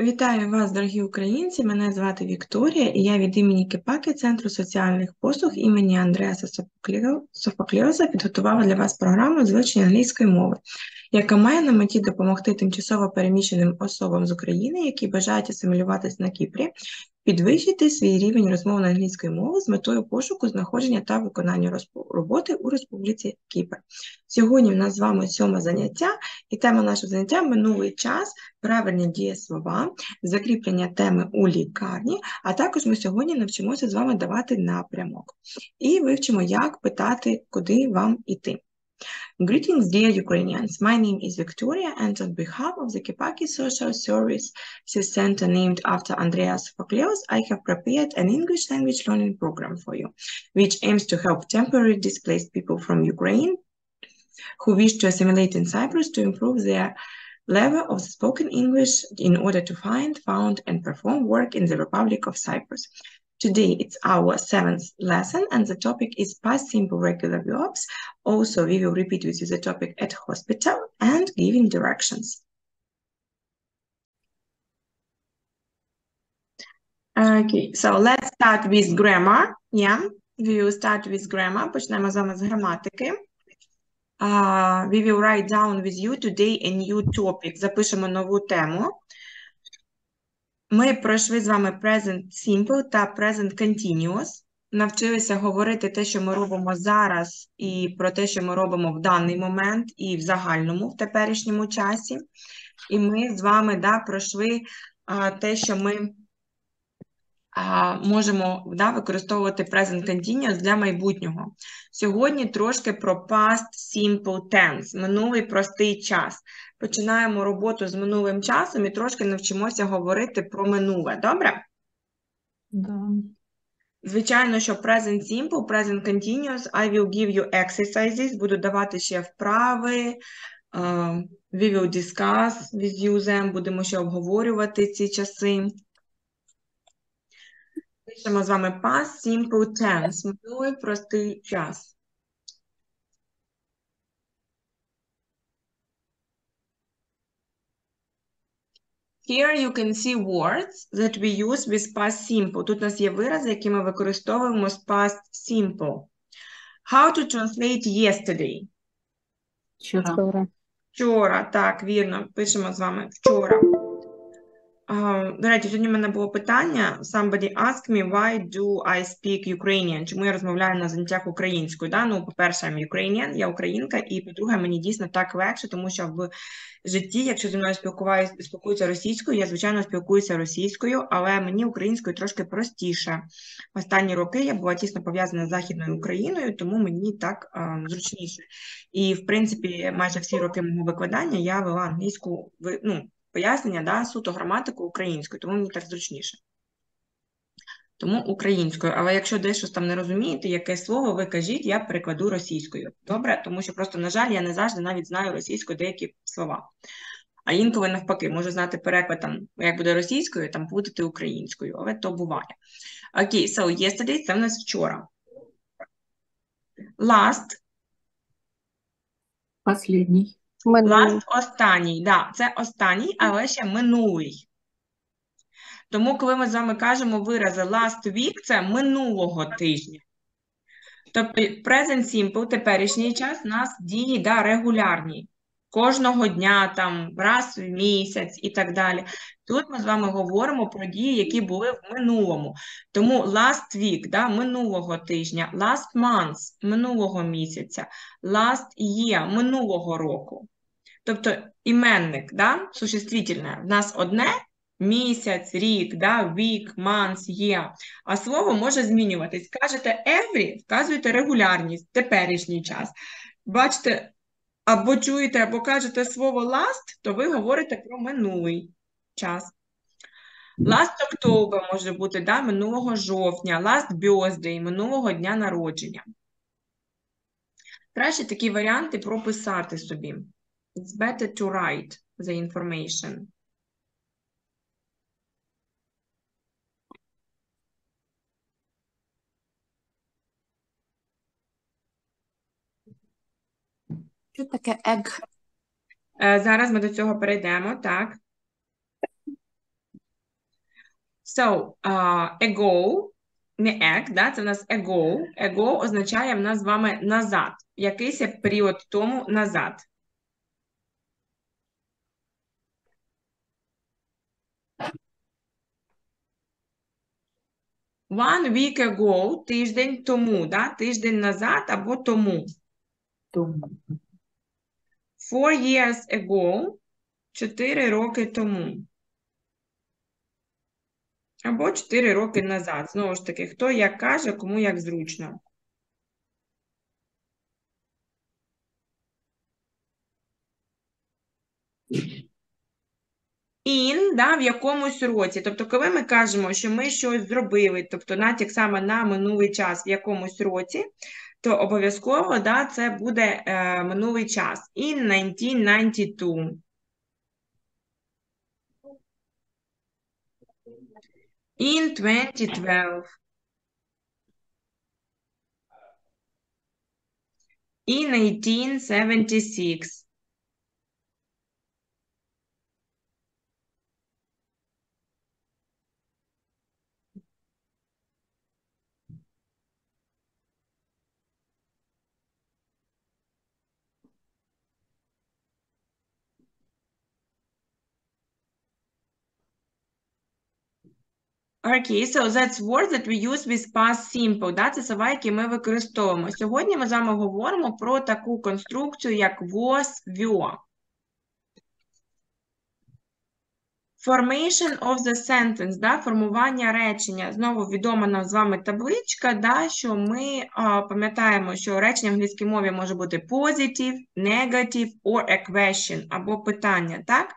Вітаю вас, дорогі українці, мене звати Вікторія і я від імені КЕПАКІ Центру соціальних послуг імені Андреаса Софоклеуса підготувала для вас програму з вивчення англійської мови, яка має на меті допомогти тимчасово переміщеним особам з України, які бажають асимілюватись на Кіпрі, підвищити свій рівень розмовної англійської мови з метою пошуку, знаходження та виконання роботи у Республіці Кіпр. Сьогодні в нас з вами 7 заняття, і тема нашого заняття – минулий час, правильні дієслова, закріплення теми у лікарні, а також ми сьогодні навчимося з вами давати напрямок. І вивчимо, як питати, куди вам іти. Greetings, dear Ukrainians. My name is Victoria, and on behalf of the Kepaki Social Service Center named after Andreas Sophocleous, I have prepared an English language learning program for you, which aims to help temporarily displaced people from Ukraine who wish to assimilate in Cyprus to improve their level of spoken English in order to find, found, and perform work in the Republic of Cyprus. Today it's our 7th lesson and the topic is past simple regular verbs. Also, we will repeat with you the topic at hospital and giving directions. Okay, so let's start with grammar. Yeah, we will start with grammar. Почнемо з вами з граматики. We will write down with you today a new topic. Запишемо нову тему. Ми пройшли з вами present simple та present continuous, навчилися говорити те, що ми робимо зараз, і про те, що ми робимо в даний момент, і в загальному, в теперішньому часі. І ми з вами пройшли те, що ми можемо використовувати present continuous для майбутнього. Сьогодні трошки про past simple tense, минулий простий час. Починаємо роботу з минулим часом і трошки навчимося говорити про минуле. Добре? Да. Звичайно, що present simple, present continuous, I will give you exercises, буду давати ще вправи, we will discuss with you them, будемо ще обговорювати ці часи. Пишемо з вами past simple tense, минулий простий час. Here you can see words that we use with past simple. Тут у нас є вирази, які ми використовуємо з past simple. How to translate yesterday? Вчора. Вчора, так, вірно. Пишемо з вами вчора. До речі, сьогодні в мене було питання. Somebody asked me, why do I speak Ukrainian? Чому я розмовляю на заняттях українською? Ну, по-перше, I'm Ukrainian, я українка, і, по-друге, мені дійсно так легше, тому що в житті, якщо зі мною спілкуються російською, я, звичайно, спілкуюся російською, але мені українською трошки простіше. Останні роки я була тісно пов'язана з Західною Україною, тому мені так зручніше. І, в принципі, майже всі роки мого викладання я вела англійську, ну, пояснення, суто граматику українською, тому мені так зручніше. Тому українською. Але якщо десь щось там не розумієте, яке слово ви кажіть, я перекладу російською. Добре? Тому що просто, на жаль, я не завжди навіть знаю російською деякі слова. А інколи навпаки, можу знати переклад, там, як буде російською, там плутати українською. Але то буває. Окей, so yesterday, це в нас вчора. Last. Останній. Last – останній, так, це останній, але ще минулий. Тому, коли ми з вами кажемо вирази last week – це минулого тижня. Тобто present simple, теперішній час, у нас дії регулярні. Кожного дня, раз в місяць і так далі. Тут ми з вами говоримо про дії, які були в минулому. Тому last week – минулого тижня, last month – минулого місяця, last year – минулого року. Тобто іменник, существительне, в нас одне – місяць, рік, week, month, year. А слово може змінюватись. Кажете every – вказуєте регулярність, теперішній час. Бачите, або чуєте, або кажете слово last, то ви говорите про минулий час. Last October може бути, минулого жовтня, last birthday, минулого дня народження. Краще такі варіанти прописати собі. It's better to write the information. Що таке egg? Зараз ми до цього перейдемо, так. So, ago, не ек, да, це в нас ago. Ago означає в нас з вами назад. Якийсь період тому назад. One week ago, тиждень тому, да, тиждень назад або тому. 4 years ago, 4 роки тому. Або 4 роки назад. Знову ж таки, хто як каже, кому як зручно. In, да, в якомусь році. Тобто, коли ми кажемо, що ми щось зробили, тобто натяк саме на минулий час в якомусь році, то обов'язково, да, це буде минулий час. In 1992. In 2012. In 1876. Okay, so that's word that we use with past simple. Да? Це слова, які ми використовуємо. Сьогодні ми з вами говоримо про таку конструкцію, як was, were. Formation of the sentence, да? Формування речення. Знову відома нам з вами табличка, да? Що ми пам'ятаємо, що речення в англійській мові може бути positive, negative or a question, або питання, так?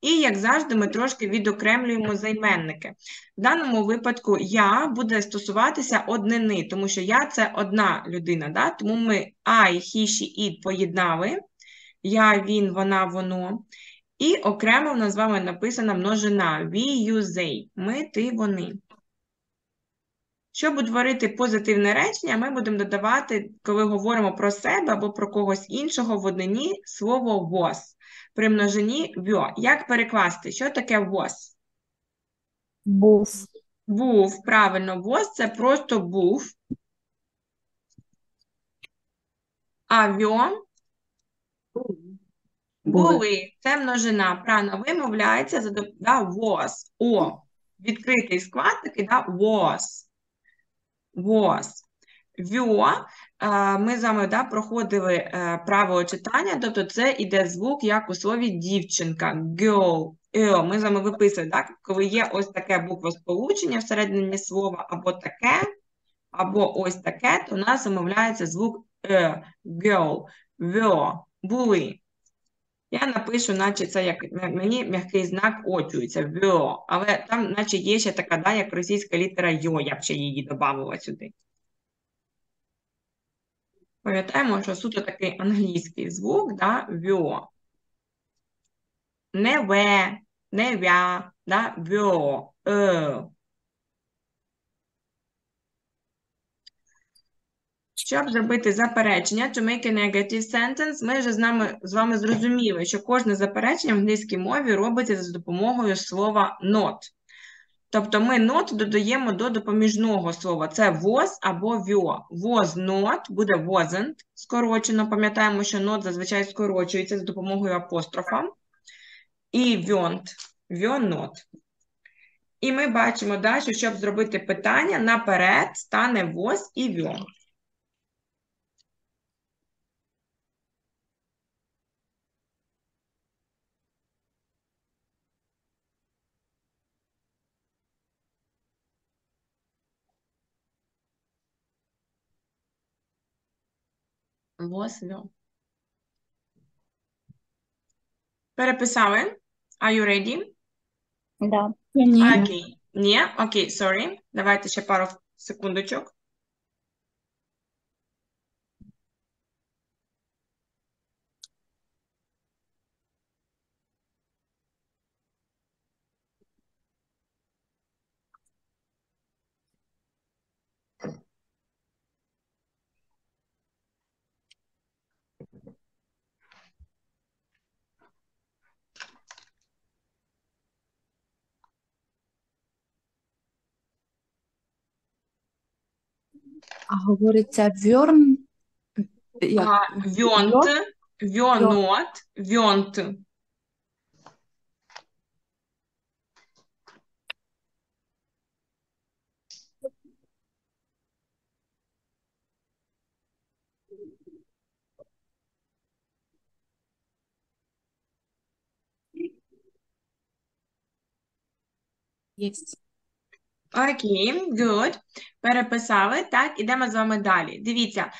І, як завжди, ми трошки відокремлюємо займенники. В даному випадку «я» буде стосуватися однини, тому що «я» – це одна людина, да? Тому ми I, he, she, it поєднали. Я, він, вона, воно. І окремо в нас з вами написана множина «we, you, they». Ми, ти, вони. Щоб утворити позитивне речення, ми будемо додавати, коли говоримо про себе або про когось іншого в однині, слово «was». При множині «were». Як перекласти? Що таке «was»? Був. Був, правильно. «Was» – це просто «був». А «were» – «були». Це множина. Правильно вимовляється за «was». «О». Відкритий склад такий, да, «was». «Was». «Were» ми з вами, да, проходили правило читання, тобто це йде звук, як у слові дівчинка, girl, ear. Ми з вами виписуємо, так, коли є ось таке буквосполучення всередині слова, або ось таке, то у нас вимовляється звук e, girl, were, були. Я напишу, наче це як мені м'який знак очується, were, але там, наче є ще така, да, як російська літера йо, я б ще її додавала сюди. Пам'ятаємо, що суто такий англійський звук, да, were. Не we, не were, да, were, Щоб зробити заперечення, to make a negative sentence, ми вже з вами зрозуміли, що кожне заперечення в англійській мові робиться за допомогою слова not. Тобто ми not додаємо до допоміжного слова. Це was або were. Was not буде wasn't, скорочено. Пам'ятаємо, що not зазвичай скорочується за допомогою апострофа. І weren't, were not. І ми бачимо далі, що щоб зробити питання, наперед стане was і were. Was, were. Переписали? Are you ready? Да. Окей. Ні? Окей, sorry. Давайте ще пару секундочок. а говориться вьорн. Вьонт, вьонот, вьонт. Yes. Окей, good. Переписали. Так, ідемо з вами далі. Дивіться,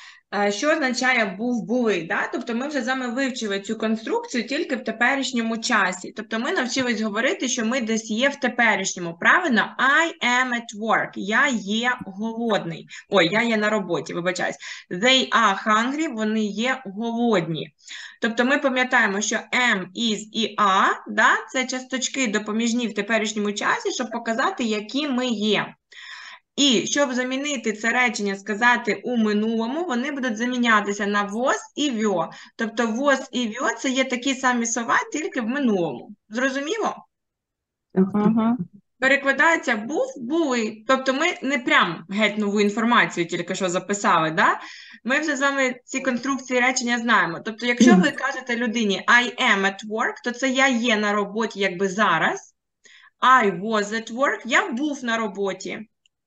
що означає був-були. Да? Тобто ми вже з вами вивчили цю конструкцію тільки в теперішньому часі. Тобто ми навчились говорити, що ми десь є в теперішньому. Правильно? I am at work. Я є голодний. Ой, я є на роботі, вибачаюсь. They are hungry. Вони є голодні. Тобто ми пам'ятаємо, що am, is і are, да? Це часточки допоміжні в теперішньому часі, щоб показати, які ми є. І щоб замінити це речення, сказати у минулому, вони будуть замінятися на was і were. Тобто was і were – це є такі самі слова, тільки в минулому. Зрозуміло? Ага. Перекладається був, були. Тобто ми не прям геть нову інформацію тільки що записали, да? Ми вже з вами ці конструкції речення знаємо. Тобто якщо ви кажете людині I am at work, то це я є на роботі якби зараз. I was at work – я був на роботі.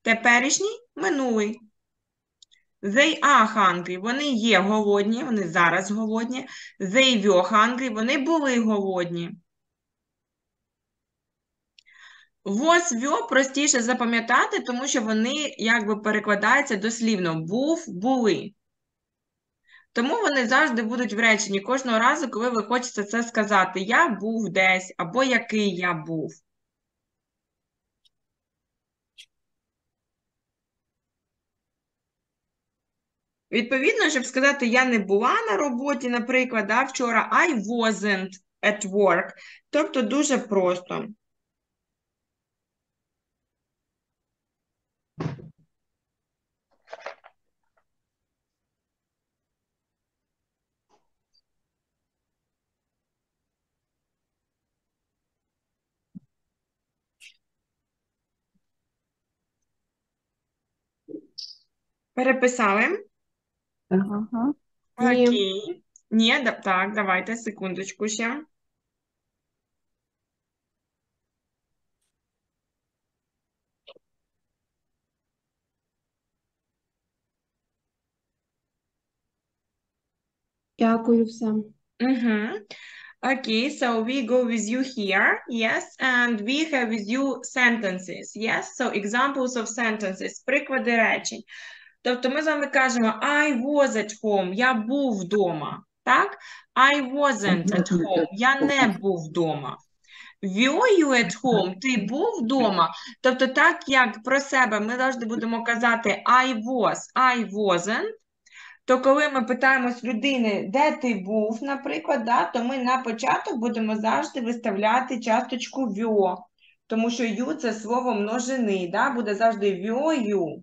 Теперішній, минулий. They are hungry. Вони є голодні. Вони зараз голодні. They were hungry. Вони були голодні. Was, were простіше запам'ятати, тому що вони якби перекладаються дослівно. Був, були. Тому вони завжди будуть в реченні кожного разу, коли ви хочете це сказати. Я був десь, або який я був. Відповідно, щоб сказати, я не була на роботі, наприклад, да, вчора, I wasn't at work. Тобто дуже просто. Переписали. Ага. Окей. Ні, так, давайте, секундочку ще. Дякую всім. Угу. Okay, so we go with you here, yes, and we have with you sentences, yes, so examples of sentences, приклади речень. Тобто ми з вами кажемо I was at home, я був вдома, так? I wasn't at home, я не був вдома. Were you at home, ти був вдома? Тобто так, як про себе ми завжди будемо казати I was, I wasn't, то коли ми питаємось людини, де ти був, наприклад, да, то ми на початок будемо завжди виставляти часточку were, тому що you – це слово множини, да, буде завжди were you.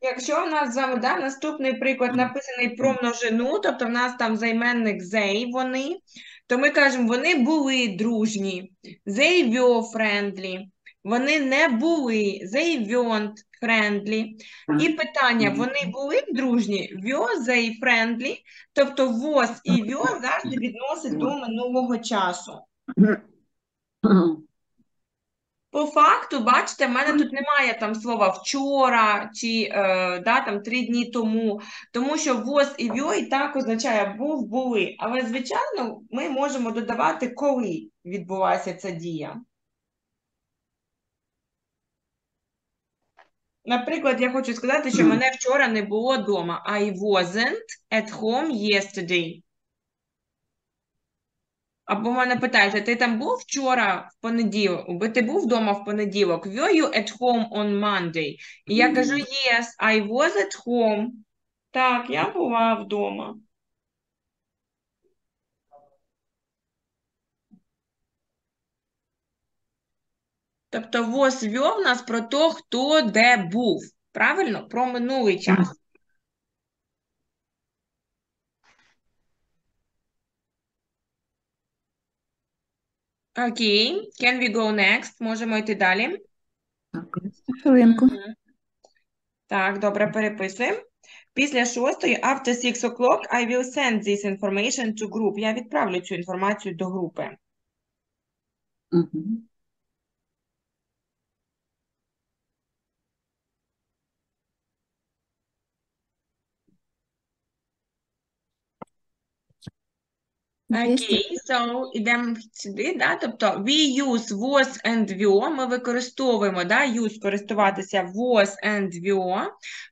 Якщо в нас да, наступний приклад написаний про множину, тобто в нас там займенник they, вони, то ми кажемо, вони були дружні, they were friendly, вони не були, they weren't friendly. І питання, вони були дружні, were they friendly, тобто was і were завжди відносить до минулого часу. По факту, бачите, в мене тут немає там слова вчора чи да, там 3 дні тому, тому що was і were і так означає був, були. Але, звичайно, ми можемо додавати, коли відбулася ця дія. Наприклад, я хочу сказати, що мене вчора не було вдома. I wasn't at home yesterday. Або мене питають, ти там був вчора в понеділок? Ти був вдома в понеділок? Were you at home on Monday? І я кажу, yes, I was at home. Так, я була вдома. Тобто was, were в нас про то, хто де був. Правильно? Про минулий час. Окей, can we go next? Можемо йти далі. Так, хвилинку. Так, добре, переписуємо. Після 6-ї, after 6 o'clock, I will send this information to group. Я відправлю цю інформацію до групи. Окей, so, ідемо сюди, да? Тобто, we use was and were, ми використовуємо, да? Use, користуватися, was and were,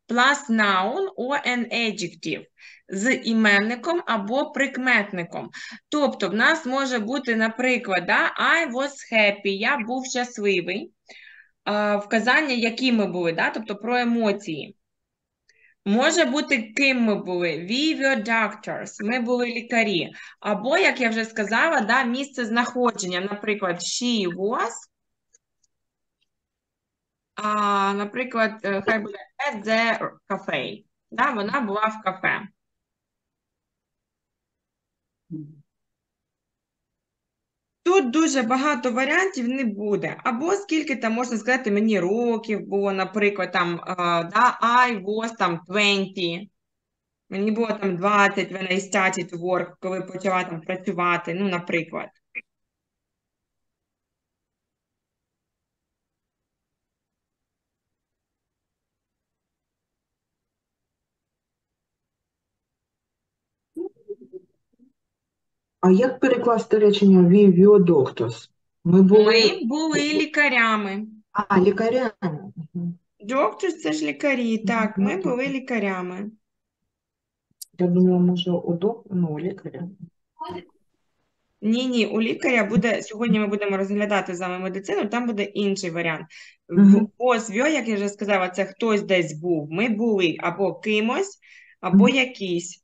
plus noun or an adjective, з іменником або прикметником. Тобто, в нас може бути, наприклад, да? I was happy, я був щасливий, вказання, які ми були, да? Тобто, про емоції. Може бути, ким ми були. We were doctors. Ми були лікарі. Або, як я вже сказала, да, місце знаходження. Наприклад, she was. Наприклад, хай буде at the cafe. Да, вона була в кафе. Тут дуже багато варіантів не буде. Або скільки там, можна сказати, мені років було, наприклад, там, да, I was там 20, мені було там 20, when I started to work, коли почала там працювати, ну, наприклад. А як перекласти речення «we were doctors»? Ми були лікарями. А, лікарями. Doctors – це ж лікарі, так, ми були лікарями. Я думала, може, у лікаря. Ні-ні, у лікаря буде, сьогодні ми будемо розглядати з вами медицину, там буде інший варіант. Освіо, як я вже сказала, це хтось десь був, ми були або кимось, або якийсь.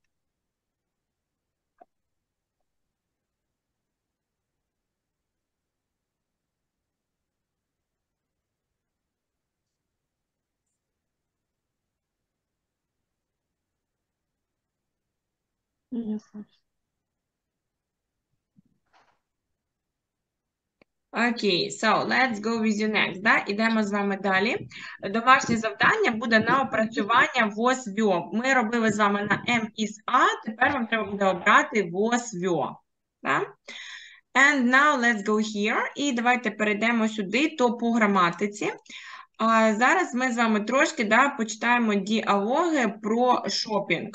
Окей, so let's go with you next. Да? Ідемо з вами далі. Домашнє завдання буде на опрацювання was were. Ми робили з вами на M is A, тепер вам треба буде обрати was were. Да? And now let's go here. І давайте перейдемо сюди, то по граматиці. Зараз ми з вами трошки, да, почитаємо діалоги про шопінг.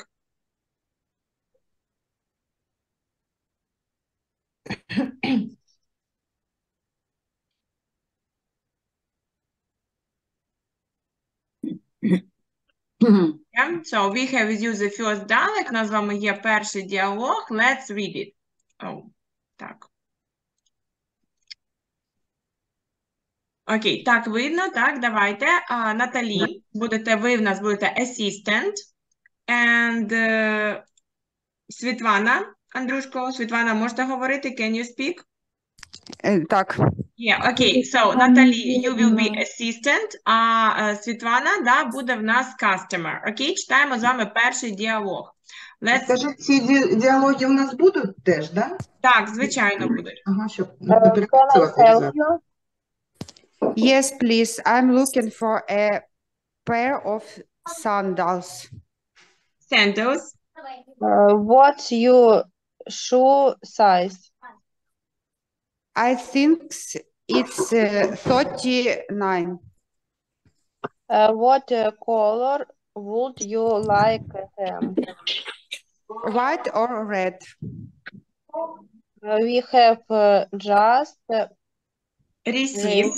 Yeah, so we have used the first dialogue. У нас з вами є перший діалог. Let's read it. Так. Окей, так видно, так, давайте. Наталі, будете ви в нас, будете assistant. And Світлана. Андрушко, Світлана, можете говорити? Can you speak? Так. Yeah, okay. So, Наталі, you will be assistant, а Світлана, да, буде в нас customer. Окей, читаємо з вами перший діалог. Скажи, ці діалоги у нас будуть теж, да? Так, звичайно будуть. Ага, щоб переказувати. Yes, please. I'm looking for a pair of sandals. Sandals? What's your shoe size? I think it's 39. What color would you like them? White or red? We have just received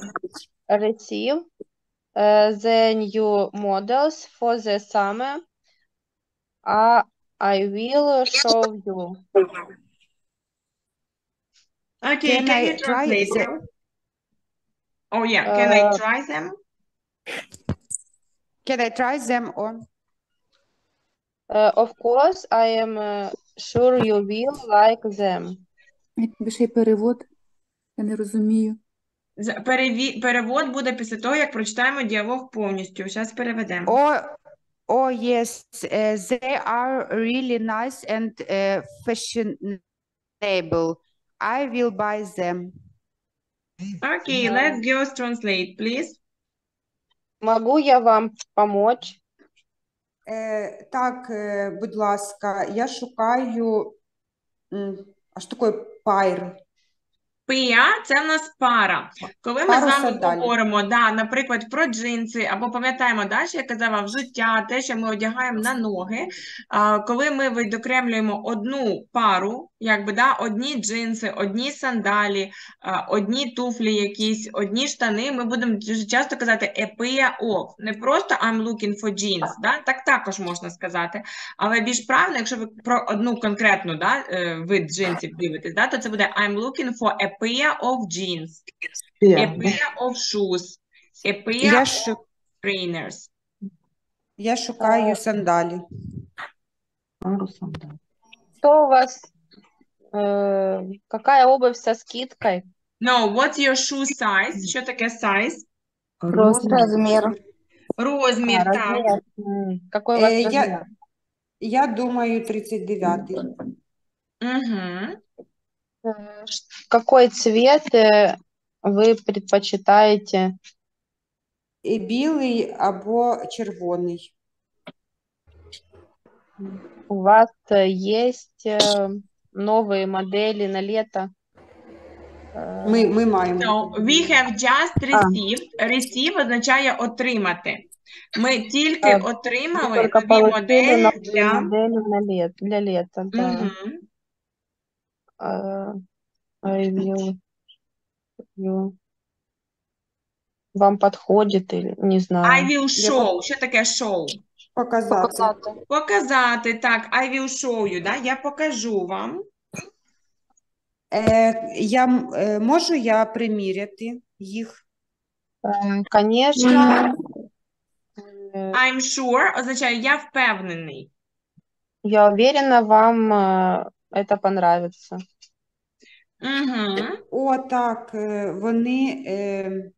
the new models for the summer. I will show you. Okay, can you translate them? Oh yeah, can I try them? Can I try them on? Of course, I am sure you will like them. Ще й перевод, я не розумію. Перевод буде після того, як прочитаємо діалог повністю. Зараз переведемо. Oh, yes, they are really nice and fashionable. I will buy them. Okay, let's just translate, please. Могу я вам помочь? Так, будь ласка, я шукаю... А що таке пар? Пія – це в нас пара. Коли ми з вами говоримо, наприклад, про джинси, або пам'ятаємо, я казала, взуття, те, що ми одягаємо на ноги, коли ми відокремлюємо одну пару, одні джинси, одні сандалі, одні туфлі якісь, одні штани, ми будемо дуже часто казати «a pair of». Не просто «I'm looking for jeans», так також можна сказати, але більш правильно, якщо ви про одну конкретну вид джинсів дивитесь, то це буде «I'm looking for a pair of jeans», «a pair of shoes», «a pair of trainers». Я шукаю сандалі. Що у вас? Какая обувь со скидкой? No, what's your shoe size? Що таке size? Розмір. Розмір, так. Какой у вас розмір? Я думаю, 39-й. Какой цвет вы предпочитаете? Білий або червоний. У вас есть... новые модели на лето. Ми маємо. So, we have just received. Receive означає отримати. Ми тільки отримали нові моделі для літа. Вам підходить? Не знаю. I will show. Що таке show? Показати. Показати, так. I will show you, да? Я покажу вам. Можу я приміряти їх? Звісно. I'm sure означає я впевнений. Я впевнена, вам це подобається. О, так. Вони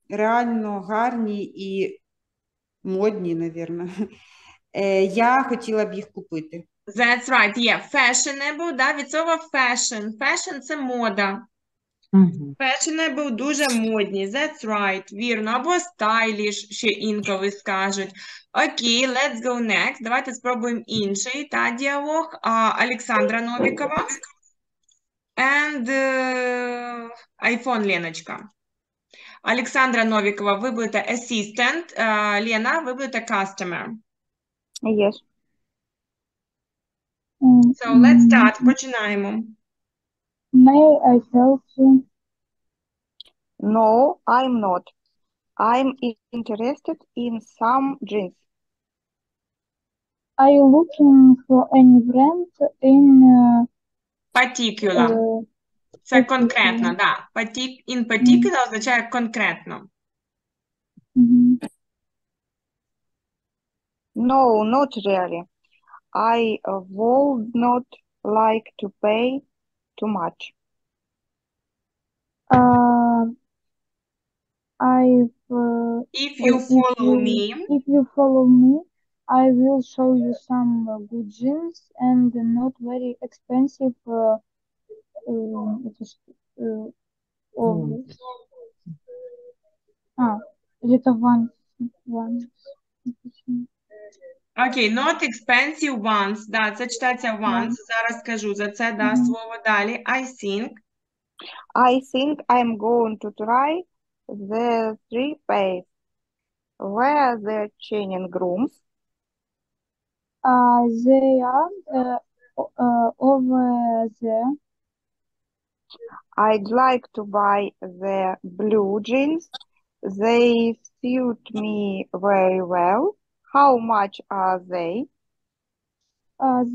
реально гарні і модні, мабуть. Я хотіла б їх купити. That's right, yeah. Fashionable, да, від слова fashion. Fashion – це мода. Fashionable – дуже модні. That's right, вірно. Або stylish, ще інколи скажуть. Окей, let's go next. Давайте спробуємо інший діалог Олександра Новікова. And iPhone Леночка. Олександра Новікова, ви будете assistant. Лена, ви будете customer. Yes. So let's start. Починаємо. May I help you? No, I'm not. I'm interested in some jeans. Are you looking for any brand in particular? Це конкретно, да. In particular означає конкретно. No, not really. I would not like to pay too much. If you follow me, I will show you some good jeans and not very expensive. Окей, not expensive ones, да, це читається ones, зараз скажу за це, да, слово далі, I think I'm going to try the three pairs, where the chaining rooms. They are over there. I'd like to buy the blue jeans, they suit me very well. How much are they?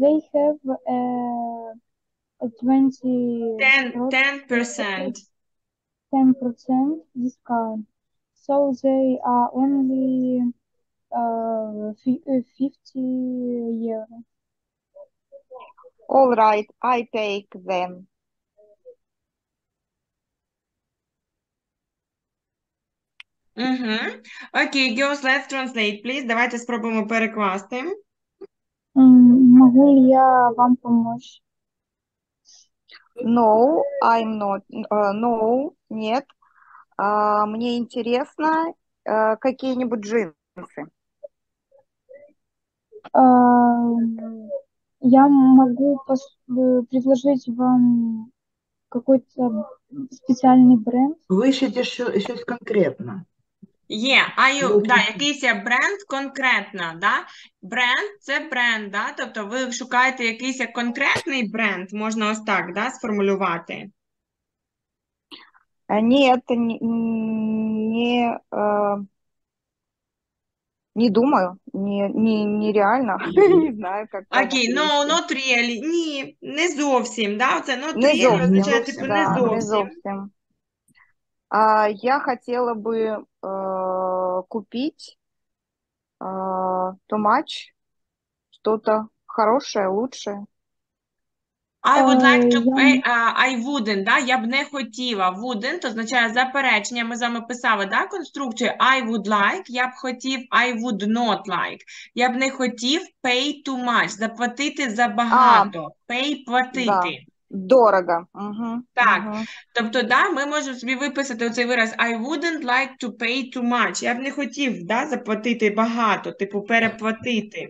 They have 10% discount. So they are only 50 euros. All right, I take them. Окей, girls, let's translate, please. Давайте спробуємо перекласти. Могу ли я вам помочь? No, I'm not. No, нет. Мне интересно, какие-нибудь джинсы. Я могу предложить вам какой-то специальный бренд. Вишити щось конкретно. Є, якийсь бренд конкретно, да? Бренд – це бренд, да? Тобто ви шукаєте якийсь конкретний бренд, можна ось так, да, сформулювати? Ні, не думаю, нереально, не знаю, як це. Окей, not really, ні, не зовсім, да? Оце not really означає, типу, не зовсім. Я хотела бы купить тумач, что-то хорошее, лучшее. I would like to pay, I wouldn't, да? Я б не хотіла. Wouldn't означає заперечення, ми з вами писали, да, конструкцію I would like, я б хотів, I would not like. Я б не хотів pay too much, заплатити забагато, pay – платити. Да. Дорого. Угу. Так. Угу. Тобто, да, ми можемо собі виписати оцей вираз I wouldn't like to pay too much. Я б не хотів, да, заплатити багато, типу переплатити.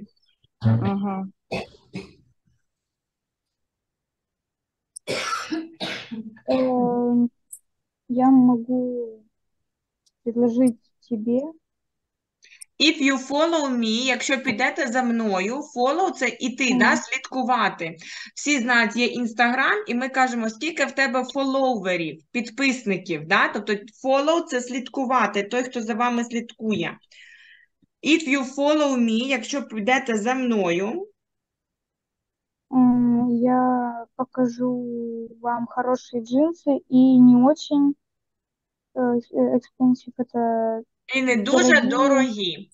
Угу. Я можу предложити тобі. If you follow me, якщо підете за мною, follow – це іти, да, слідкувати. Всі знають, є Instagram, і ми кажемо, скільки в тебе фоловерів, підписників, да? Тобто follow – це слідкувати, той, хто за вами слідкує. If you follow me, якщо підете за мною. Я покажу вам хороші джинси і не очень expensive – це... І не дуже дорогі.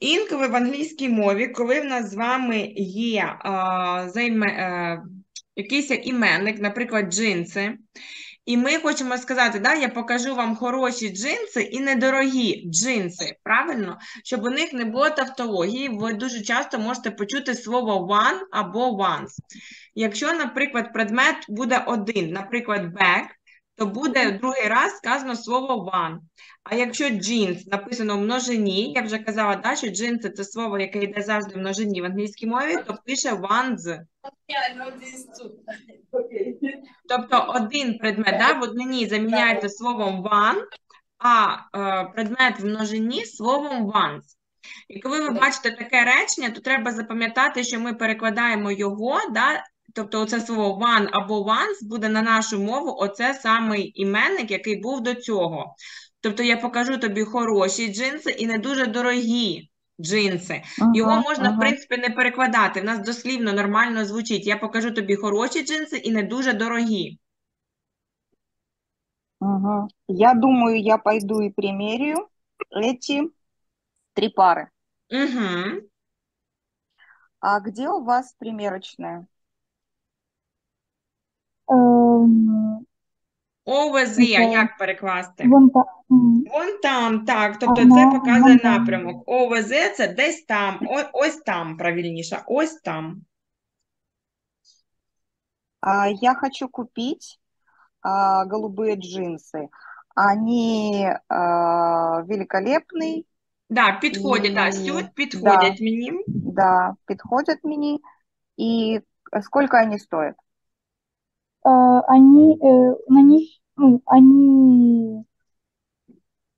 Інколи в англійській мові, коли в нас з вами є якийсь іменник, наприклад, джинси, і ми хочемо сказати, да, я покажу вам хороші джинси і недорогі джинси, правильно? Щоб у них не було тавтології, ви дуже часто можете почути слово one або ones. Якщо, наприклад, предмет буде один, наприклад, bag, то буде другий раз сказано слово one. А якщо джинс написано в множині, я вже казала, да, що джинси – це слово, яке йде завжди в множині в англійській мові, то пише ones. Тобто один предмет, да, в однині заміняється словом one, а предмет в множині словом ones. І коли ви бачите таке речення, то треба запам'ятати, що ми перекладаємо його, да, тобто оце слово one або ones буде на нашу мову оце самий іменник, який був до цього. Тобто я покажу тобі хороші джинси і не дуже дорогі джинси. Його можна, в принципі, не перекладати. В нас дослівно нормально звучить. Я покажу тобі хороші джинси і не дуже дорогі. Я думаю, я пойду і примірю ці три пари. А де у вас примірочна? Over there, як перекласти? Вон там, так, тобто це показує напрямок. Over there – це десь там, ось там, правильніше, ось там. Я хочу купити голубі джинси. Вони великолепні. Так, підходять, так, сюди підходять мені. Так, підходять мені. І скільки вони стоять?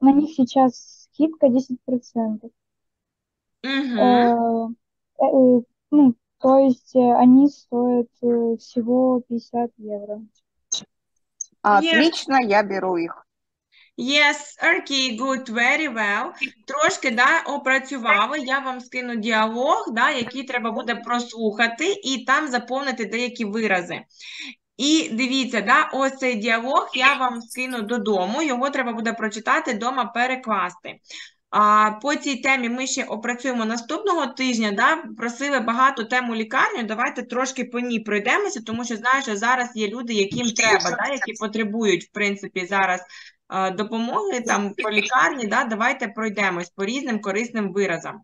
На них сейчас скидка 10%. То есть они стоят всего 50 евро. Отлично, я беру их. Yes, okay, good, very well. Трошки, да, опрацювали, я вам скину діалог, да, який треба буде прослухати і там заповнити деякі вирази. І дивіться, да, ось цей діалог я вам скину додому, його треба буде прочитати, дома перекласти. По цій темі ми ще опрацюємо наступного тижня, да, просили багато тему лікарню, давайте трошки по ній пройдемося, тому що знаю, що зараз є люди, яким треба, да, які потребують, в принципі, зараз допомоги там, по лікарні, да, давайте пройдемось по різним корисним виразам.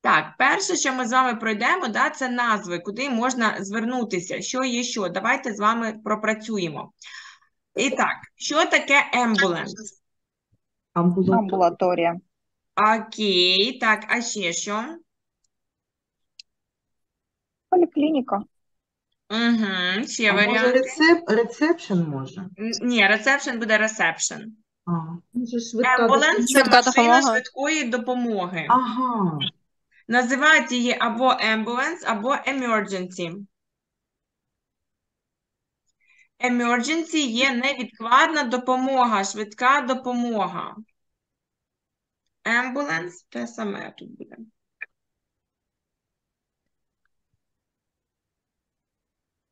Так, перше, що ми з вами пройдемо, да, це назви, куди можна звернутися, що є що. Давайте з вами пропрацюємо. І так, що таке ambulance? Амбулаторія. Окей, так, а ще що? Поліклініка. Угу, ще варіанти. Може рецепшн може? Ні, рецепшн буде ресепшн. Ambulance – це машина швидкої допомоги. Ага. Називають її або ambulance, або emergency. Emergency є невідкладна допомога, швидка допомога. Ambulance – те саме тут буде.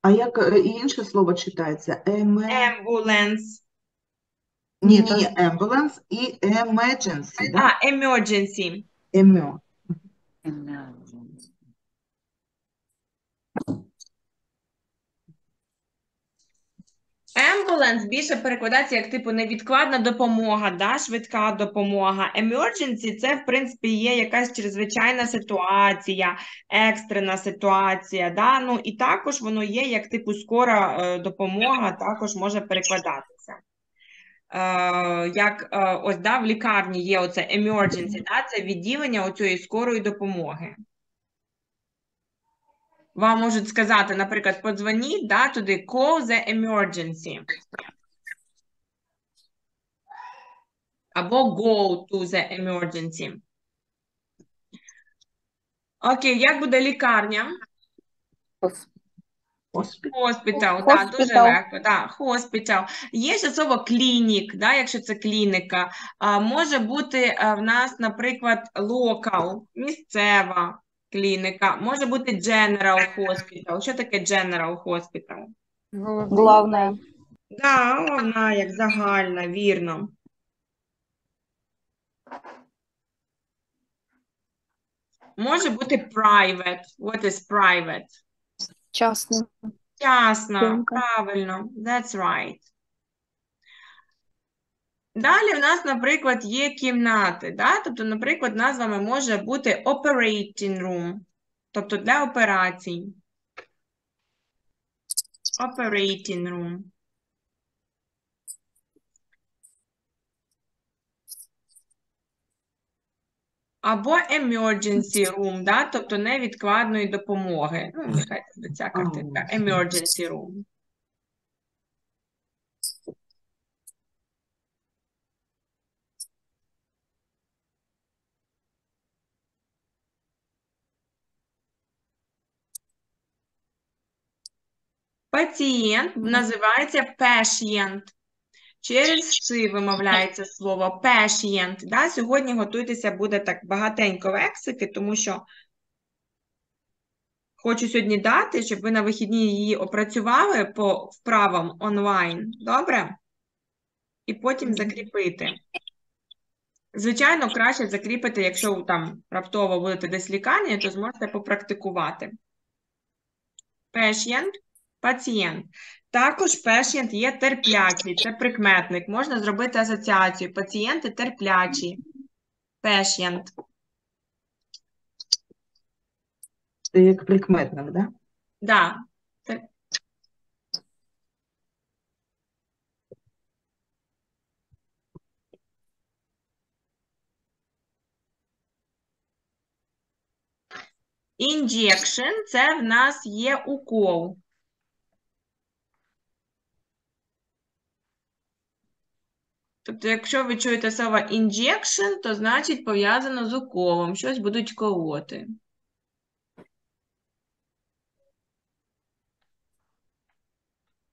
А як інше слово читається? Ambulance. Ні, то є ambulance і emergency. А, emergency. Ambulance більше перекладається як типу невідкладна допомога, да? Швидка допомога. Emergency – це, в принципі, є якась чрезвичайна ситуація, екстрена ситуація. Да? Ну, і також воно є як типу скора допомога, також може перекладатися. Як ось да, в лікарні є оце emergency, да? Це відділення оцієї скорої допомоги. Вам можуть сказати, наприклад, подзвоніть, да, туди call the emergency. Або go to the emergency. Окей, як буде лікарня? Хоспітал, так, дуже легко, так, хоспітал. Є ще слово клінік, да, якщо це клініка. Може бути в нас, наприклад, локал, місцева клініка. Може бути general hospital. Що таке general hospital? Головне. Так, головна, як загальна, вірно. Може бути private. What is private? Частна. Частна, правильно. That's right. Далі в нас, наприклад, є кімнати, да? Тобто, наприклад, назвами може бути operating room, тобто для операцій. Operating room. Або emergency room, да? Тобто невідкладної допомоги. Ну, нехай це ця картинка. Emergency room. Пацієнт називається patient. Через ши вимовляється слово patient. Да? Сьогодні готуйтеся, буде так багатенько лексики, тому що хочу сьогодні дати, щоб ви на вихідні її опрацювали по вправам онлайн. Добре? І потім закріпити. Звичайно, краще закріпити, якщо там раптово будете десь в лікарні, то зможете попрактикувати. Patient. Пацієнт. Також пацієнт є терплячий, це прикметник. Можна зробити асоціацію. Пацієнти терплячі. Пацієнт. Це як прикметник, да? Да. Інжекшн – це в нас є укол. Тобто, якщо ви чуєте слово injection, то значить пов'язано з уколом. Щось будуть колоти.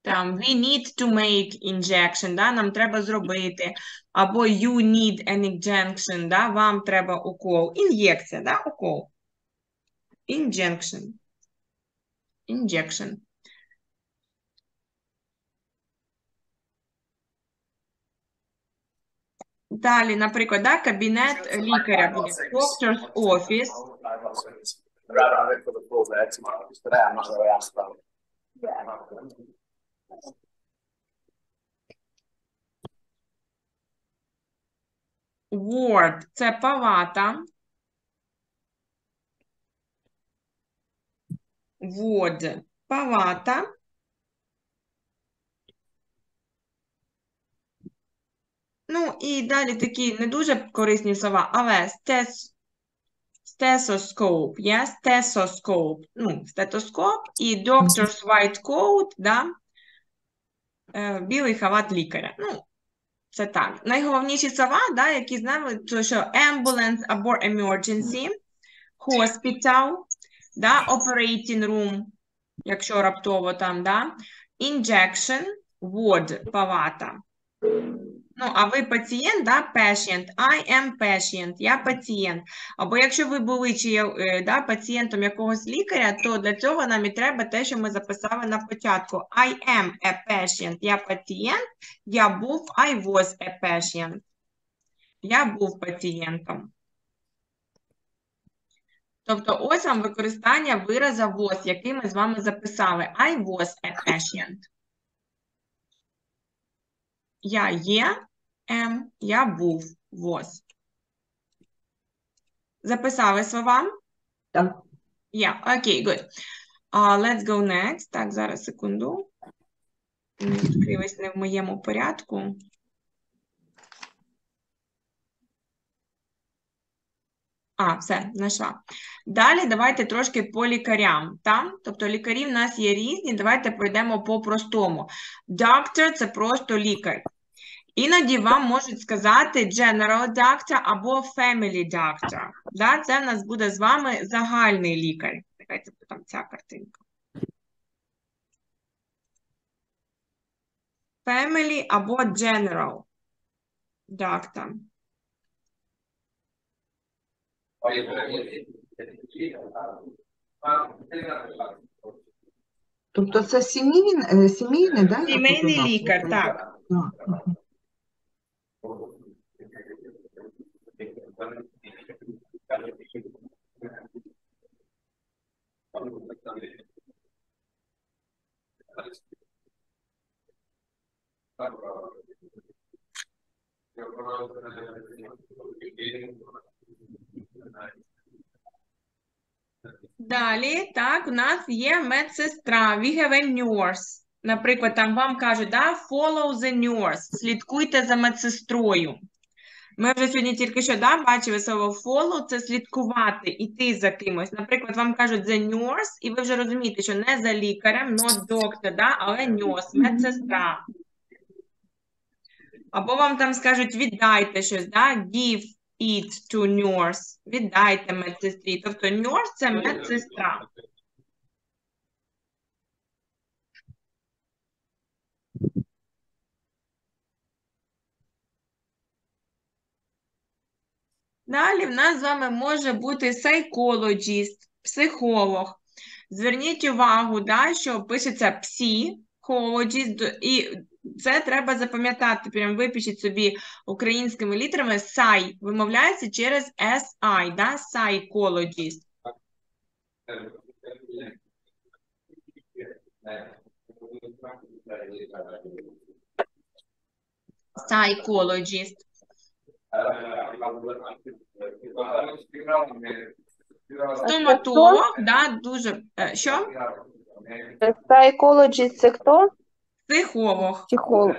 Там, we need to make injection, да? Нам треба зробити. Або you need an injection, да? Вам треба укол. Ін'єкція, да? Укол. Injection. Injection. Далі, наприклад, да, кабінет лікаря буде doctor's office. Ward – це палата. Ward – палата. Ну, і далі такі не дуже корисні слова, але стетоскоп, yeah? Стетоскоп, ну, стетоскоп і doctor's white coat, да? Білий халат лікаря. Ну, це так. Найголовніші слова, да, які знаємо, то що ambulance або emergency, hospital, да, operating room, якщо раптово там, да, injection, ward, палата. Ну, а ви пацієнт, да, patient, I am patient, я пацієнт. Або якщо ви були чи, да, пацієнтом якогось лікаря, то для цього нам і треба те, що ми записали на початку. I am a patient, я пацієнт, я був, I was a patient, я був пацієнтом. Тобто ось вам використання вираза was, який ми з вами записали. I was a patient. Я є, am, я був, was. Записали слова? Так. Yeah, okay, good. Let's go next. Так, зараз, секунду. Відкрились не в моєму порядку. А, все, знайшла. Далі давайте трошки по лікарям. Там, тобто лікарі в нас є різні, давайте пройдемо по-простому. Доктор – це просто лікар. Іноді вам можуть сказати general doctor або family doctor. Да? Це в нас буде з вами загальний лікар. Давайте там ця картинка. Family або general doctor. Тобто це сімейний, да? Сімейний лікар, так. Далі, так, у нас є медсестра, we have a nurse. Наприклад, там вам кажуть, да, follow the nurse, слідкуйте за медсестрою. Ми вже сьогодні тільки що, да, бачили слово follow, це слідкувати, іти за кимось. Наприклад, вам кажуть the nurse, і ви вже розумієте, що не за лікарем, not doctor, да, але nurse, медсестра. Або вам там скажуть, віддайте щось, да, give it to nurse, віддайте медсестрі. Тобто nurse – це медсестра. Далі в нас з вами може бути psychologist, психолог. Зверніть увагу, да, що пишеться psychologist, і це треба запам'ятати, прям випишіть собі українськими літерами сай, вимовляється через SI, да, psychologist. Psychologist. Стоматолог, да, дуже, що? Psychologist це хто? Психолог. Психолог.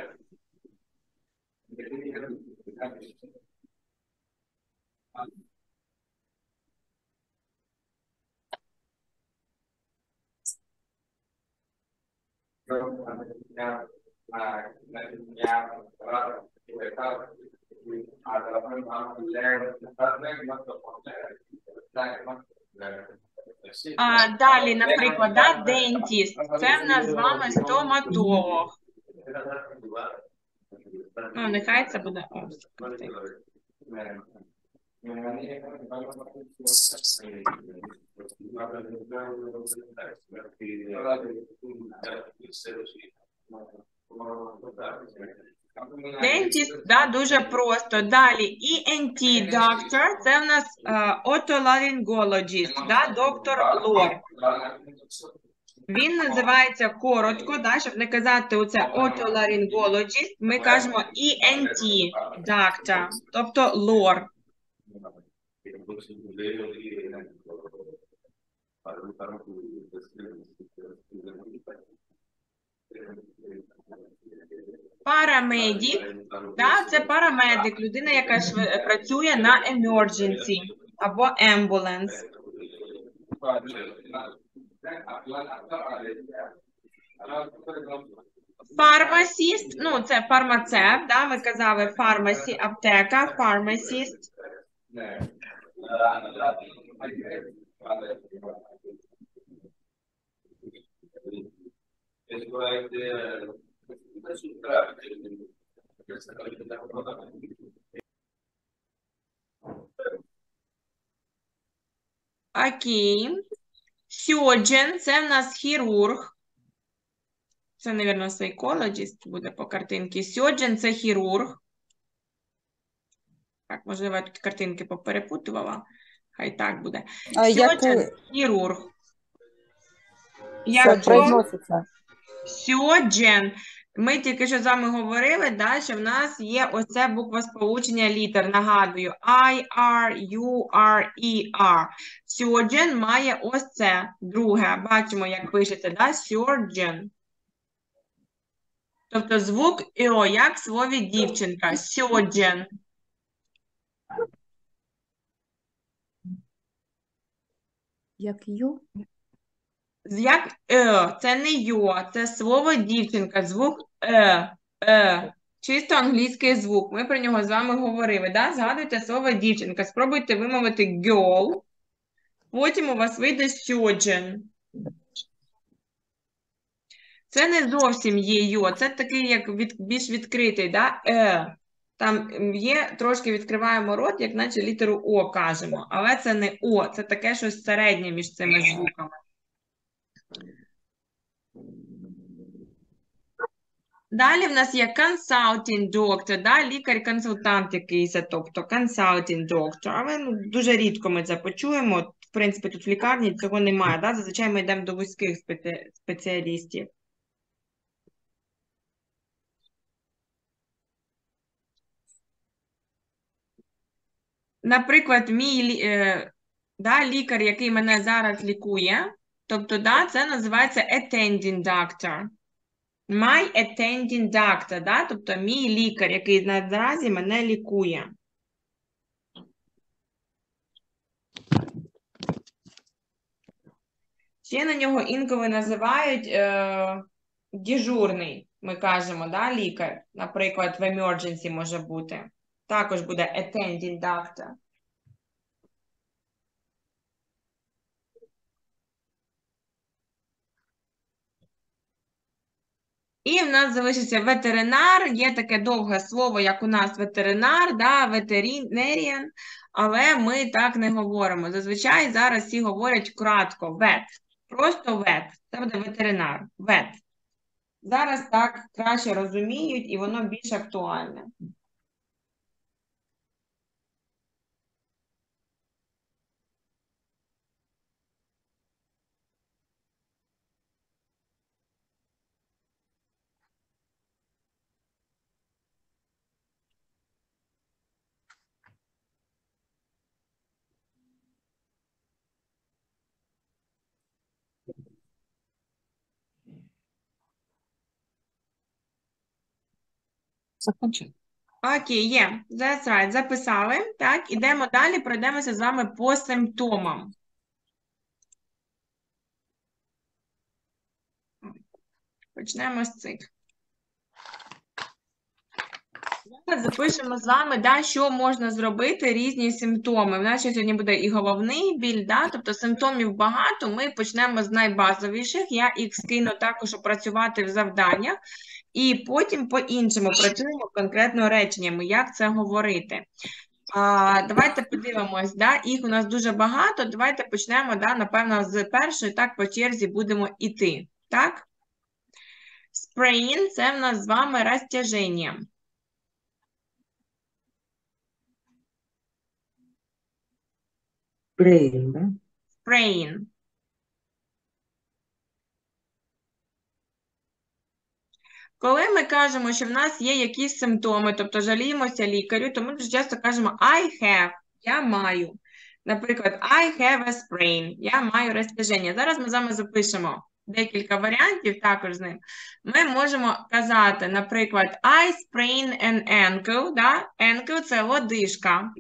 Далі, наприклад, да, дентіст. Це в нас з вами стоматолог. Ну, нехай це буде. Дентіст, да, дуже просто. Далі, ENT, доктор, це в нас отоларинголоджіст, да, доктор лор. Він називається коротко, да, щоб не казати оце отоларинголоджіст, ми кажемо ENT, доктор, тобто лор. Парамедик, да, це парамедик, людина, яка працює на emergency або ambulance. Фармасіст, ну це фармацевт, да, ми казали фармасі, аптека, фармасіст. Окей. Surgeon, це в нас хірург. Це, мабуть, psychologist буде по картинці. Surgeon – це хірург. Так, можливо, я тут картинки поперепутувала. Хай так буде. Surgeon – хірург. Як произноситься? Surgeon. Ми тільки що з вами говорили, да, що в нас є оце буква сполучення літер. Нагадую, I, R, U, R, E, R. Surgeon має ось це друге. Бачимо, як пишеться, да, surgeon. Тобто звук «о», як в слові «дівчинка». Surgeon. Як «ю»? Як «е». Це не «ю», це слово «дівчинка». Звук «е». «Е». Чисто англійський звук. Ми про нього з вами говорили. Да? Згадуйте слово «дівчинка». Спробуйте вимовити «girl». Потім у вас вийде «surgeon». Це не зовсім є «йо», це такий як більш відкритий, да? «Е». Там є, трошки відкриваємо рот, як наче літеру «о» кажемо. Але це не «о», це таке щось середнє між цими звуками. Далі в нас є consulting doctor, да? Лікар-консультант якийсь, тобто consulting doctor. Але ну, дуже рідко ми це почуємо. В принципі, тут в лікарні цього немає. Да? Зазвичай ми йдемо до вузьких спеціалістів. Наприклад, мій да, лікар, який мене зараз лікує, тобто, да, це називається attending doctor. My attending doctor, да, тобто мій лікар, який наразі мене лікує. Ще на нього інколи називають дежурний, ми кажемо, да, лікар, наприклад, в emergency може бути. Також буде attending doctor. І в нас залишиться ветеринар. Є таке довге слово, як у нас ветеринар, да, veterinarian, але ми так не говоримо. Зазвичай зараз всі говорять кратко вет. Просто вет. Це буде ветеринар. Вет. Зараз так краще розуміють і воно більш актуальне. Закінчили. Окей, є. That's right. Записали. Так, ідемо далі, пройдемося з вами по симптомам. Почнемо з цих. Зараз запишемо з вами, да, що можна зробити, різні симптоми. У нас сьогодні буде і головний біль, да? Тобто симптомів багато. Ми почнемо з найбазовіших. Я їх скину також опрацювати в завданнях. І потім по-іншому працюємо конкретно реченнями, як це говорити. Давайте подивимось, да? Їх у нас дуже багато, давайте почнемо, да, напевно, з першої, так по черзі будемо йти. Так? Sprain – це в нас з вами розтяження. Sprain, да? Sprain. Коли ми кажемо, що в нас є якісь симптоми, тобто жаліємося лікарю, то ми дуже часто кажемо I have, я маю. Наприклад, I have a sprain, я маю розтяження. Зараз ми з вами запишемо декілька варіантів також з ним, ми можемо казати, наприклад, I sprain an ankle, да? Ankle – це лодижка.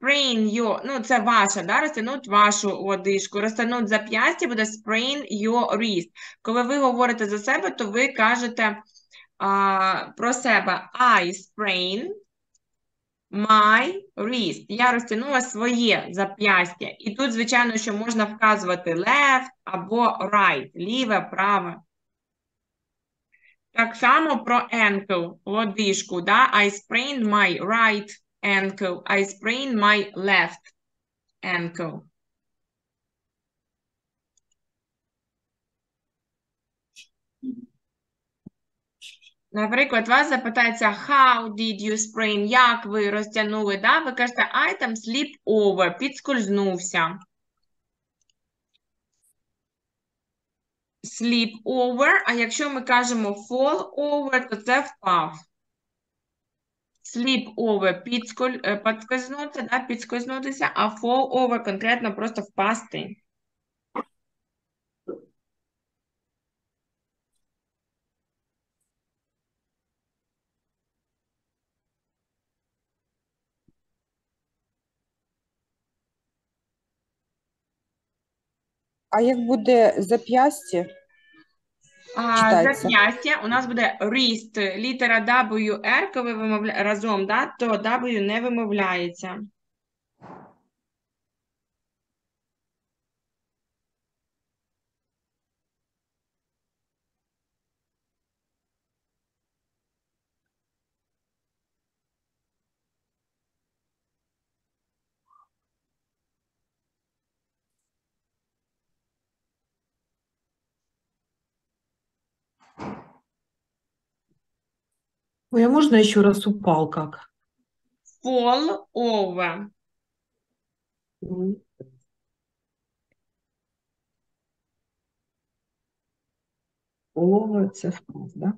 Sprain your, ну це ваша, да, розтягнуть вашу лодижку, розтягнуть зап'ястя, буде sprain your wrist. Коли ви говорите за себе, то ви кажете про себе I sprain my wrist. Я розтягнула своє зап'ястя. І тут, звичайно, що можна вказувати left або right, ліве, праве. Так само про ankle, лодижку, да, I sprain my right ankle, I sprain my left ankle. Наприклад, вас запитається, how did you sprain, як ви розтягнули, да? Ви кажете, I там slip over, підскользнувся. Slip over, а якщо ми кажемо fall over, то це впав. Slip over, підскользнутися, а fall over конкретно просто впасти. А як буде зап'ястя? Зап'ястя у нас буде wrist, літера WR, коли разом, да, то W не вимовляється. Ой, а можно еще раз упал как? Fall over. Over – це впав, да?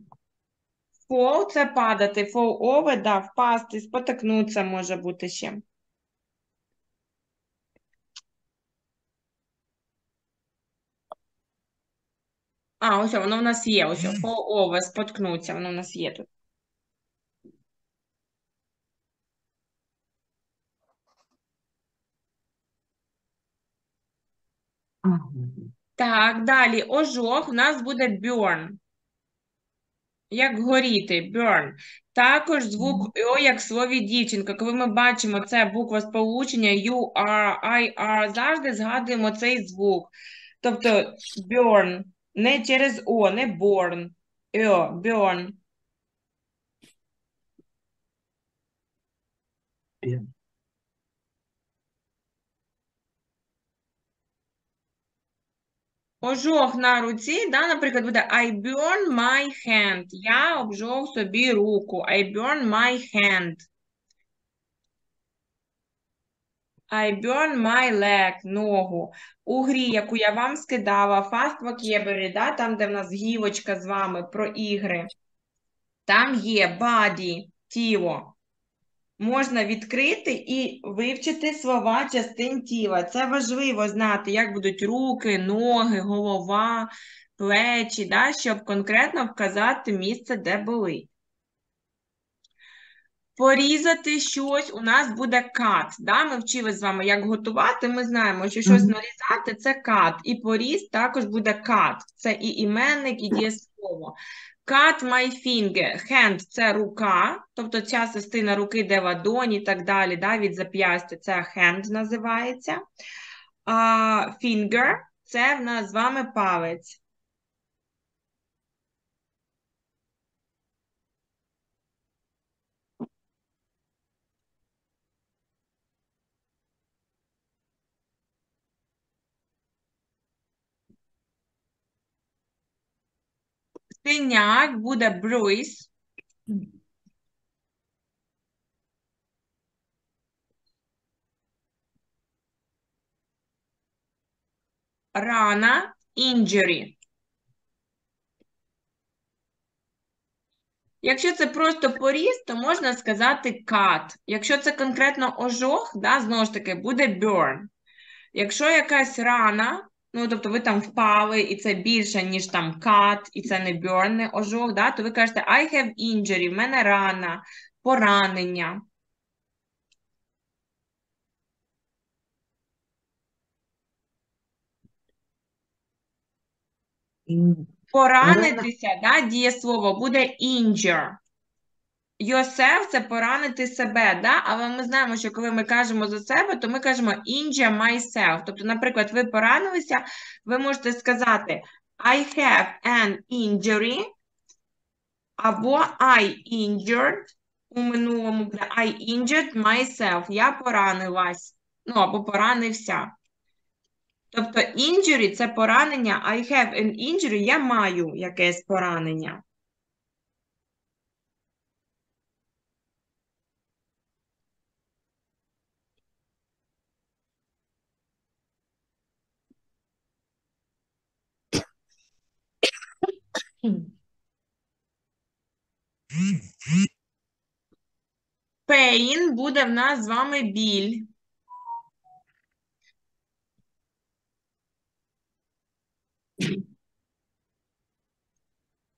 Fall – це падати. Fall over, да, впасти, спотикнутися може бути ще. А, ось воно в нас є, ось fall over, споткнуться, воно в нас є тут. Так, далі, ожог, у нас буде burn, як горіти, burn. Також звук О, як в слові дівчинка, коли ми бачимо це буква сполучення, you, are, I, are, завжди згадуємо цей звук. Тобто, burn, не через О, не born, О, burn. Ожог на руці, да, наприклад, буде I burn my hand. Я обжог собі руку. I burn my hand. I burn my leg, ногу. У грі, яку я вам скидала, Fast Vocabulary, да, там, де в нас гівочка з вами про ігри, там є body, тіло. Можна відкрити і вивчити слова частин тіла. Це важливо знати, як будуть руки, ноги, голова, плечі, да, щоб конкретно вказати місце, де болить. Порізати щось у нас буде cut. Да? Ми вчили з вами, як готувати, ми знаємо, що щось нарізати – це cut. І поріз також буде cut. Це і іменник, і дієслово. Cut my finger. Hand – це рука, тобто ця частина руки, де ладоні і так далі, да, від зап'ястя, це hand називається. Finger – це в нас з вами палець. Синяк буде bruise. Рана – injury. Якщо це просто поріз, то можна сказати cut. Якщо це конкретно ожог, да, знову ж таки, буде burn. Якщо якась рана, ну, тобто ви там впали, і це більше, ніж там cut, і це не burn, не ожог, да, то ви кажете I have injury, в мене рана, поранення. Поранитися, да, дієслово буде injure. Yourself – це поранити себе, да? Але ми знаємо, що коли ми кажемо за себе, то ми кажемо injure myself. Тобто, наприклад, ви поранилися, ви можете сказати I have an injury або I injured, у минулому буде I injured myself, я поранилась, ну або поранився. Тобто injury – це поранення, I have an injury, я маю якесь поранення. Pain буде в нас з вами біль.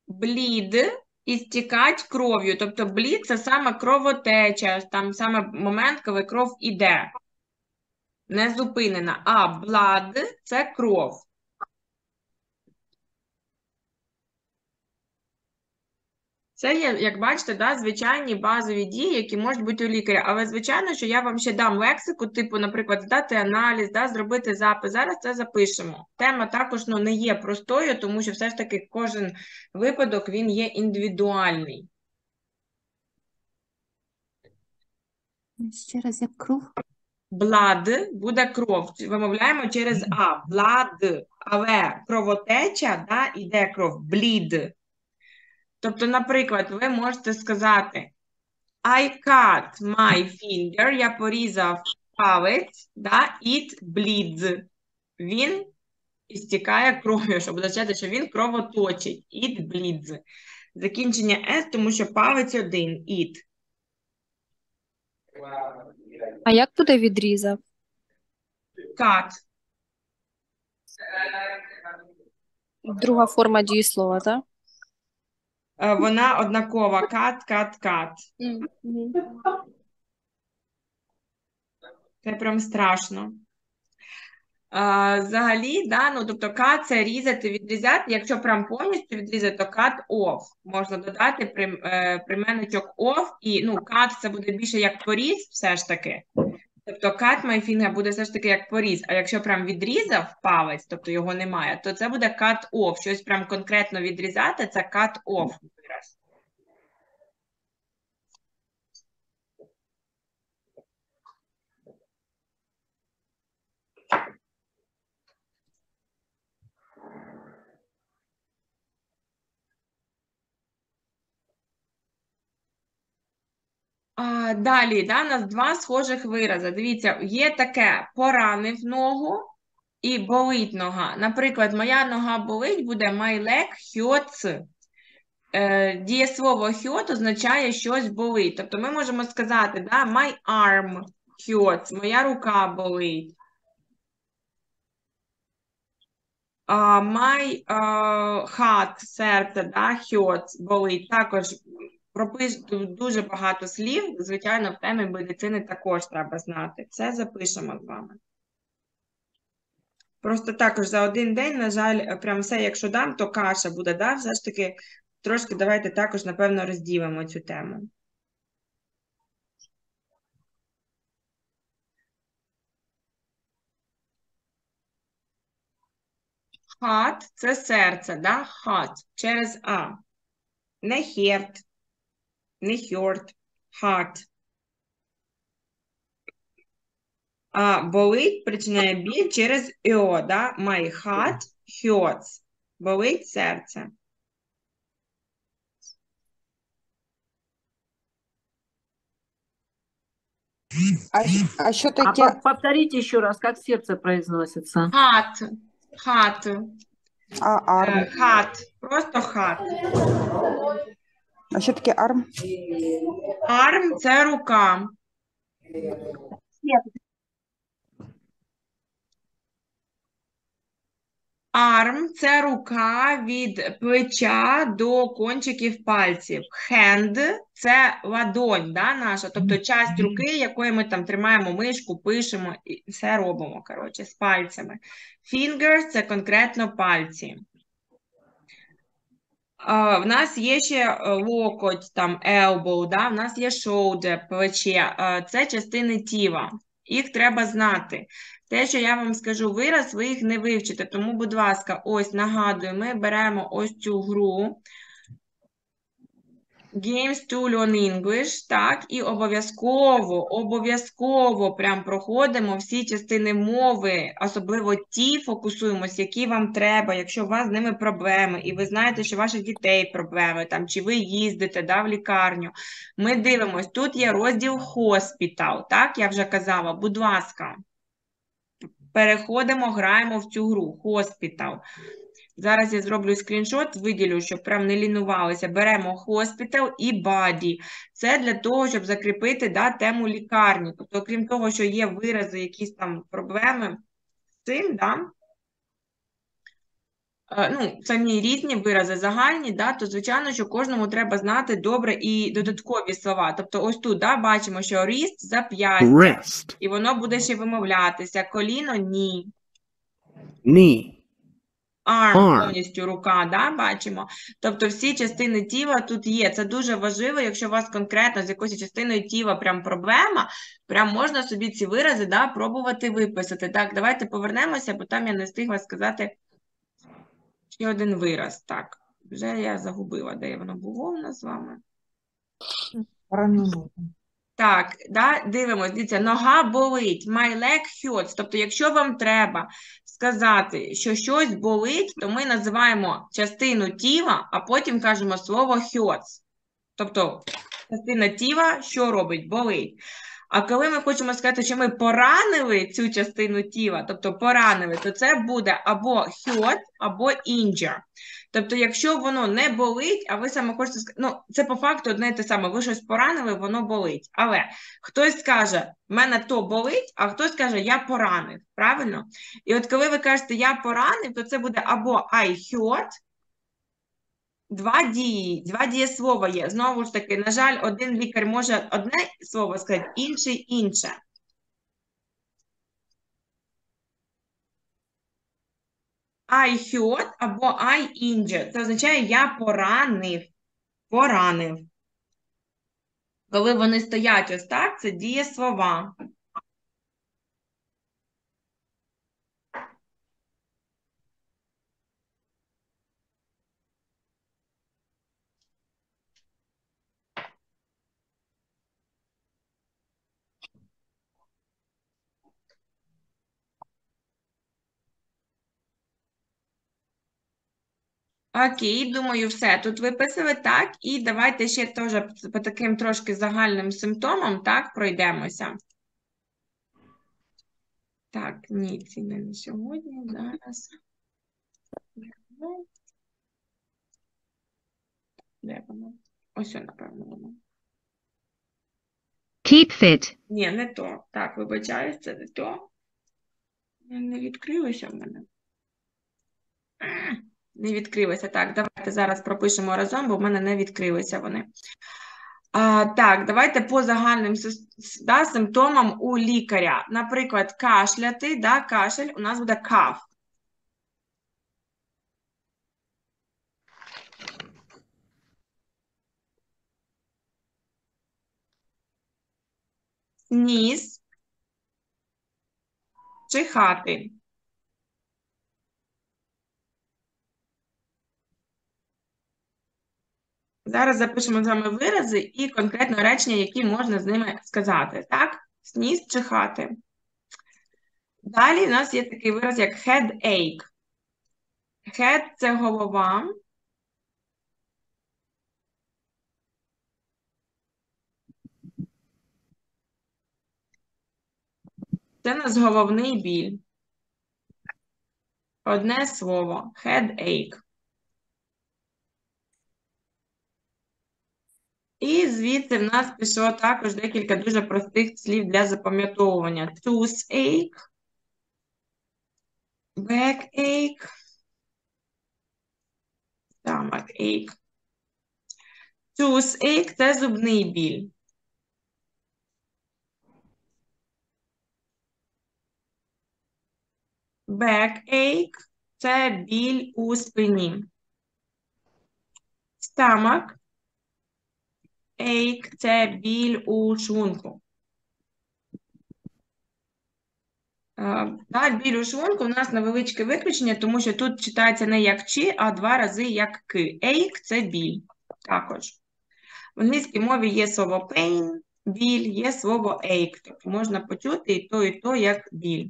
Bleed і стікать кров'ю. Тобто bleed – це саме кровотеча, там саме момент, коли кров іде. Не зупинена. А blood – це кров. Це є, як бачите, да, звичайні базові дії, які можуть бути у лікаря. Але, звичайно, що я вам ще дам лексику, типу, наприклад, здати аналіз, да, зробити запис. Зараз це запишемо. Тема також, ну, не є простою, тому що все ж таки кожен випадок, він є індивідуальний. Ще раз, як кров? Blood буде кров. Вимовляємо через А. Blood. Але кровотеча, да, іде кров. Bleed. Тобто, наприклад, ви можете сказати I cut my finger, я порізав палець, да, it bleeds. Він істікає кров'ю, щоб означати, що він кровоточить. It bleeds. Закінчення S, тому що палець один, it. А як туди відрізав? Cut. Друга форма дієслова, так? Вона однакова. Cut, cut, cut. Це прям страшно. Взагалі, да, ну, тобто cut – це різати, відрізати. Якщо прям повністю відрізати, то cut off. Можна додати прийменничок off. І, ну, cut – це буде більше як поріз все ж таки. Тобто cut my finger буде все ж таки як поріз. А якщо прям відрізав палець, тобто його немає, то це буде cut off. Щось прям конкретно відрізати – це cut off. Далі, да, у нас два схожих вирази. Дивіться, є таке поранив ногу і болить нога. Наприклад, моя нога болить буде my leg hurts. Дієслово hurt означає щось болить. Тобто ми можемо сказати, да, my arm hurts, моя рука болить. My heart, серце, да, hurts, болить. Також прописано дуже багато слів, звичайно, в темі медицини також треба знати. Це запишемо з вами. Просто також за один день, на жаль, прям все, якщо дам, то каша буде, да? Все ж таки, трошки давайте також, напевно, розділимо цю тему. Heart – це серце, да? Heart через А. Не heart. Не hurt, heart. А болить причиняє біль через EO, да? My heart hurts. Болить серце. А що таке? А повторіть ще раз, як серце произноситься? Heart. Heart. Heart. Просто heart. А що таке арм? Арм – це рука. Arm – це рука від плеча до кончиків пальців. Hand – це ладонь, да, наша, тобто часть руки, якою ми там тримаємо мишку, пишемо і все робимо, коротше, з пальцями. Fingers – це конкретно пальці. В нас є ще локоть, там, elbow, да, в нас є shoulder, плече, це частини тіла. Їх треба знати. Те, що я вам скажу вираз, ви їх не вивчите. Тому, будь ласка, ось нагадую, ми беремо ось цю гру Games to Learn English, так, і обов'язково прям проходимо всі частини мови, особливо ті фокусуємось, які вам треба, якщо у вас з ними проблеми, і ви знаєте, що у ваших дітей проблеми, там, чи ви їздите, да, в лікарню. Ми дивимось, тут є розділ «Hospital», так, я вже казала, будь ласка. Переходимо, граємо в цю гру «Hospital». Зараз я зроблю скріншот, виділю, щоб прям не лінувалися. Беремо «Hospital» і «Body». Це для того, щоб закріпити, да, тему лікарні. Тобто, окрім того, що є вирази, якісь там проблеми з цим, да? Ну, самі різні вирази загальні, да? То, звичайно, що кожному треба знати добре і додаткові слова. Тобто, ось тут, да, бачимо, що «wrist» – зап'ястя, і воно буде ще вимовлятися. Коліно – ні. Ні. Arm, повністю рука, да, бачимо. Тобто всі частини тіла тут є. Це дуже важливо, якщо у вас конкретно з якоюсь частиною тіла прям проблема, прям можна собі ці вирази, да, пробувати виписати. Так, давайте повернемося, бо там я не встигла сказати ще один вираз. Так, вже я загубила, де воно було у нас з вами. Так, да, дивимось, дивіться, нога болить, my leg hurts. Тобто, якщо вам треба сказати, що щось болить, то ми називаємо частину тіла, а потім кажемо слово hurts. Тобто, частина тіла, що робить? Болить. А коли ми хочемо сказати, що ми поранили цю частину тіла, тобто поранили, то це буде або hurt, або injure. Тобто, якщо воно не болить, а ви саме хочете сказати, ну, це по факту одне і те саме, ви щось поранили, воно болить. Але хтось скаже, в мене то болить, а хтось каже, я поранив, правильно? І от коли ви кажете, я поранив, то це буде або I hurt, два дієслова є. Знову ж таки, на жаль, один лікар може одне слово сказати, інший – інше. I hurt або I injured. Це означає, я поранив. Поранив. Коли вони стоять ось так, це дієслова. Окей, думаю, все, тут виписали, так, і давайте ще теж по таким трошки загальним симптомам, так, пройдемося. Так, ні, ці не сьогодні, зараз. Де воно? Ось, напевно, воно. Keep fit. Ні, не то. Так, вибачаюсь, це не то. Не відкрилося в мене. Не відкрилися. Так, давайте зараз пропишемо разом, бо в мене не відкрилися вони. Так, давайте по загальним, да, симптомам у лікаря. Наприклад, кашляти, да, кашель, у нас буде cough. Сніс. Чихати. Зараз запишемо з вами вирази і конкретно речення, які можна з ними сказати. Так? Сніс, чихати. Далі у нас є такий вираз, як headache. Head – це голова. Це у нас головний біль. Одне слово – headache. І звідси в нас пішло також декілька дуже простих слів для запам'ятовування. Toothache, backache, stomachache. Toothache – це зубний біль. Backache – це біль у спині. Stomach ache – це біль у шлунку. Так, біль у шлунку у нас невеличке виключення, тому що тут читається не як чи, а два рази як ки. Ache – це біль також. В англійській мові є слово pain, біль, є слово ache. Тобто можна почути і то як біль.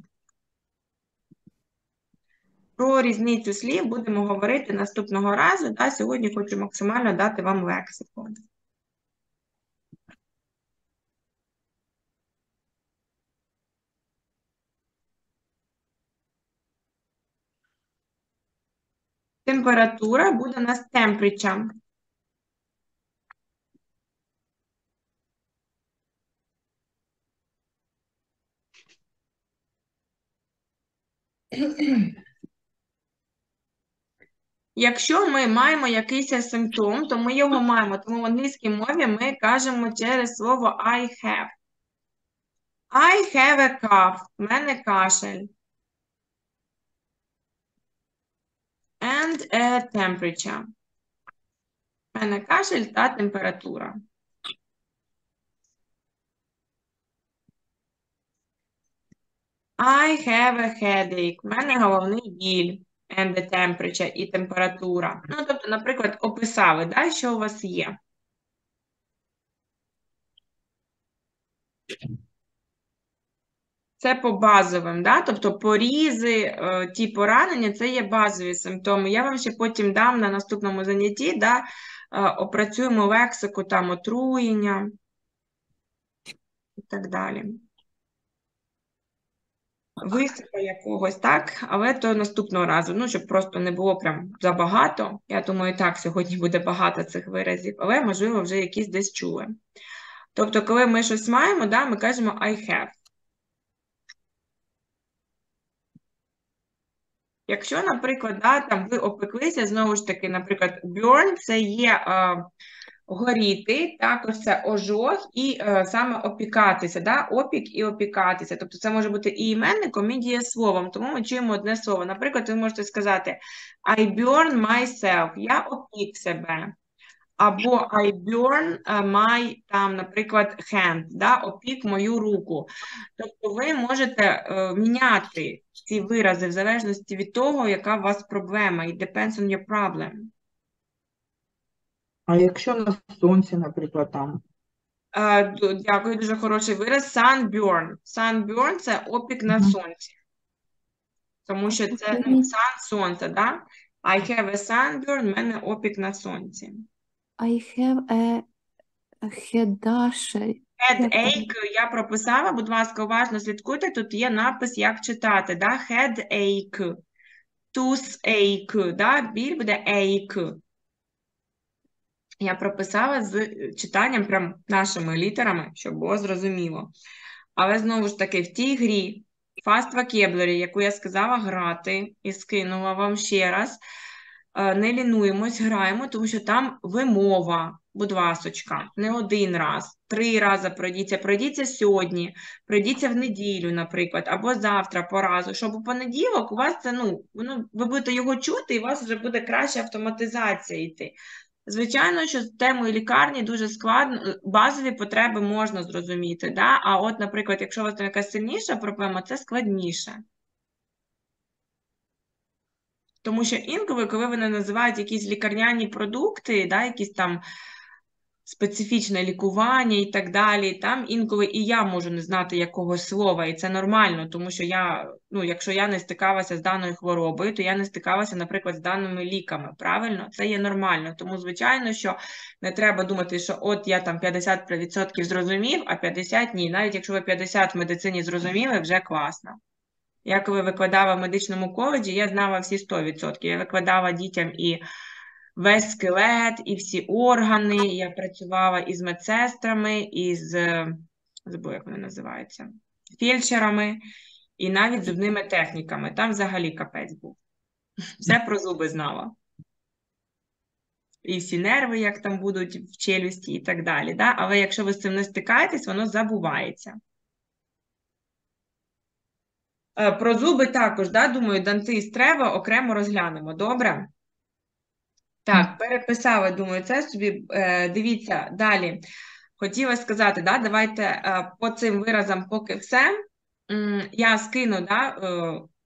Про різницю слів будемо говорити наступного разу. Да? Сьогодні хочу максимально дати вам лексику. Температура буде у нас temperature. Якщо ми маємо якийсь симптом, то ми його маємо. Тому в англійській мові ми кажемо через слово I have. I have a cough. У мене кашель. And a temperature. У мене кашель та температура. I have a headache. У мене головний біль. And the temperature, і температура. Ну, тобто, наприклад, описали, да, що у вас є. Це по базовим, да? Тобто порізи, ті поранення, це є базові симптоми. Я вам ще потім дам на наступному занятті, да, опрацюємо лексику, там, отруєння і так далі. Висипа якогось, так, але то наступного разу, ну, щоб просто не було прям забагато. Я думаю, так, сьогодні буде багато цих виразів, але, можливо, вже якісь десь чули. Тобто, коли ми щось маємо, да, ми кажемо I have. Якщо, наприклад, да, там ви опеклися, знову ж таки, наприклад, burn – це є горіти, також це ожог і саме опікатися, да? Опік і опікатися. Тобто це може бути і іменником, і дієсловом, тому ми чуємо одне слово. Наприклад, ви можете сказати I burn myself, я опік себе. Або I burn my, там, наприклад, hand, да? Опік мою руку. Тобто ви можете міняти ці вирази в залежності від того, яка у вас проблема. It depends on your problem. А якщо на сонці, наприклад, там? Дякую, дуже хороший вираз. Sunburn. Sunburn – це опік на сонці. Тому що це сонце, да? I have a sunburn, в мене опік на сонці. I have a headache. Headache я прописала, будь ласка, уважно слідкуйте. Тут є напис, як читати, да? Headache. Toothache, да? Біль буде ache. Я прописала з читанням прям нашими літерами, щоб було зрозуміло. Але, знову ж таки, в тій грі Fast Vocabulary, яку я сказала грати і скинула вам ще раз, не лінуємось, граємо, тому що там вимова, будь ласочка, не один раз, 3 рази пройдіться. Пройдіться сьогодні, пройдіться в неділю, наприклад, або завтра по разу, щоб у понеділок у вас це, ну, ви будете його чути і у вас вже буде краща автоматизація йти. Звичайно, що з темою лікарні дуже складно, базові потреби можна зрозуміти, да? А от, наприклад, якщо у вас там якась сильніша проблема, це складніше. Тому що інколи, коли вони називають якісь лікарняні продукти, да, якісь там специфічне лікування і так далі, там інколи і я можу не знати якогось слова, і це нормально, тому що я, ну, якщо я не стикалася з даною хворобою, то я не стикалася, наприклад, з даними ліками, правильно? Це є нормально, тому, звичайно, що не треба думати, що от я там 50% зрозумів, а 50% ні, навіть якщо ви 50% в медицині зрозуміли, вже класно. Я коли викладала в медичному коледжі, я знала всі 100%, я викладала дітям і весь скелет і всі органи. Я працювала із медсестрами, із, забула, як вони називаються, фельдшерами і навіть зубними техніками. Там взагалі капець був. Все про зуби знала. І всі нерви, як там будуть в челюсті і так далі. Да? Але якщо ви з цим не стикаєтесь, воно забувається. Про зуби також, да? Думаю, дантист треба, окремо розглянемо, добре? Так, переписала, думаю, це собі. Дивіться, далі. Хотіла сказати, да? Давайте по цим виразам поки все. Я скину, да,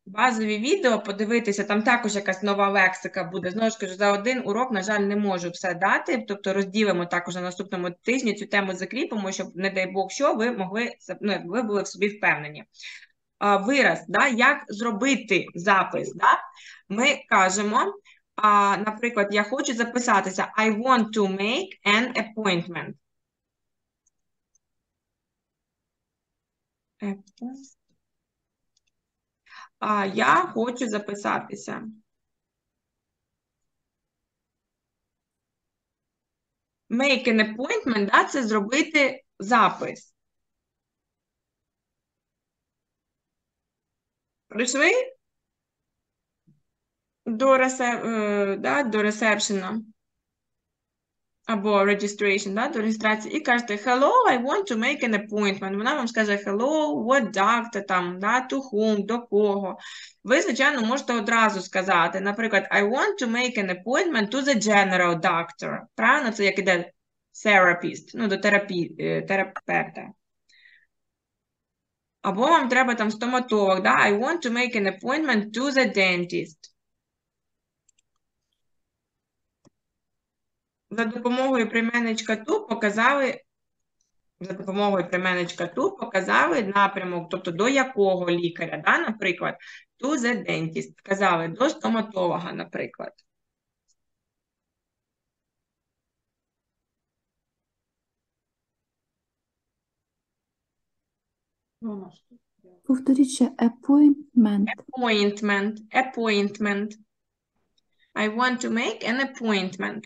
базові відео, подивитися, там також якась нова лексика буде. Знову ж кажу, за один урок, на жаль, не можу все дати, тобто розділимо також на наступному тижні, цю тему закріпимо, щоб, не дай Бог, що ви могли, ну, ви були в собі впевнені. Вираз, да, як зробити запис, да? Ми кажемо, наприклад, я хочу записатися, I want to make an appointment. Я хочу записатися. Make an appointment, да, це зробити запис. Прийшли до ресепшена або registration, да, до реєстрації, і кажете hello, I want to make an appointment. Вона вам скаже hello, what doctor, там, да, to whom, до кого. Ви, звичайно, можете одразу сказати, наприклад, I want to make an appointment to the general doctor. Правильно? Це як іде therapist, ну, до терапевта. Або вам треба там стоматолог, да? I want to make an appointment to the dentist. За допомогою прийменничка ту показали напрямок, тобто до якого лікаря, да? Наприклад, to the dentist, показали до стоматолога, наприклад. Повторіть ще appointment. Appointment. I want to make an appointment.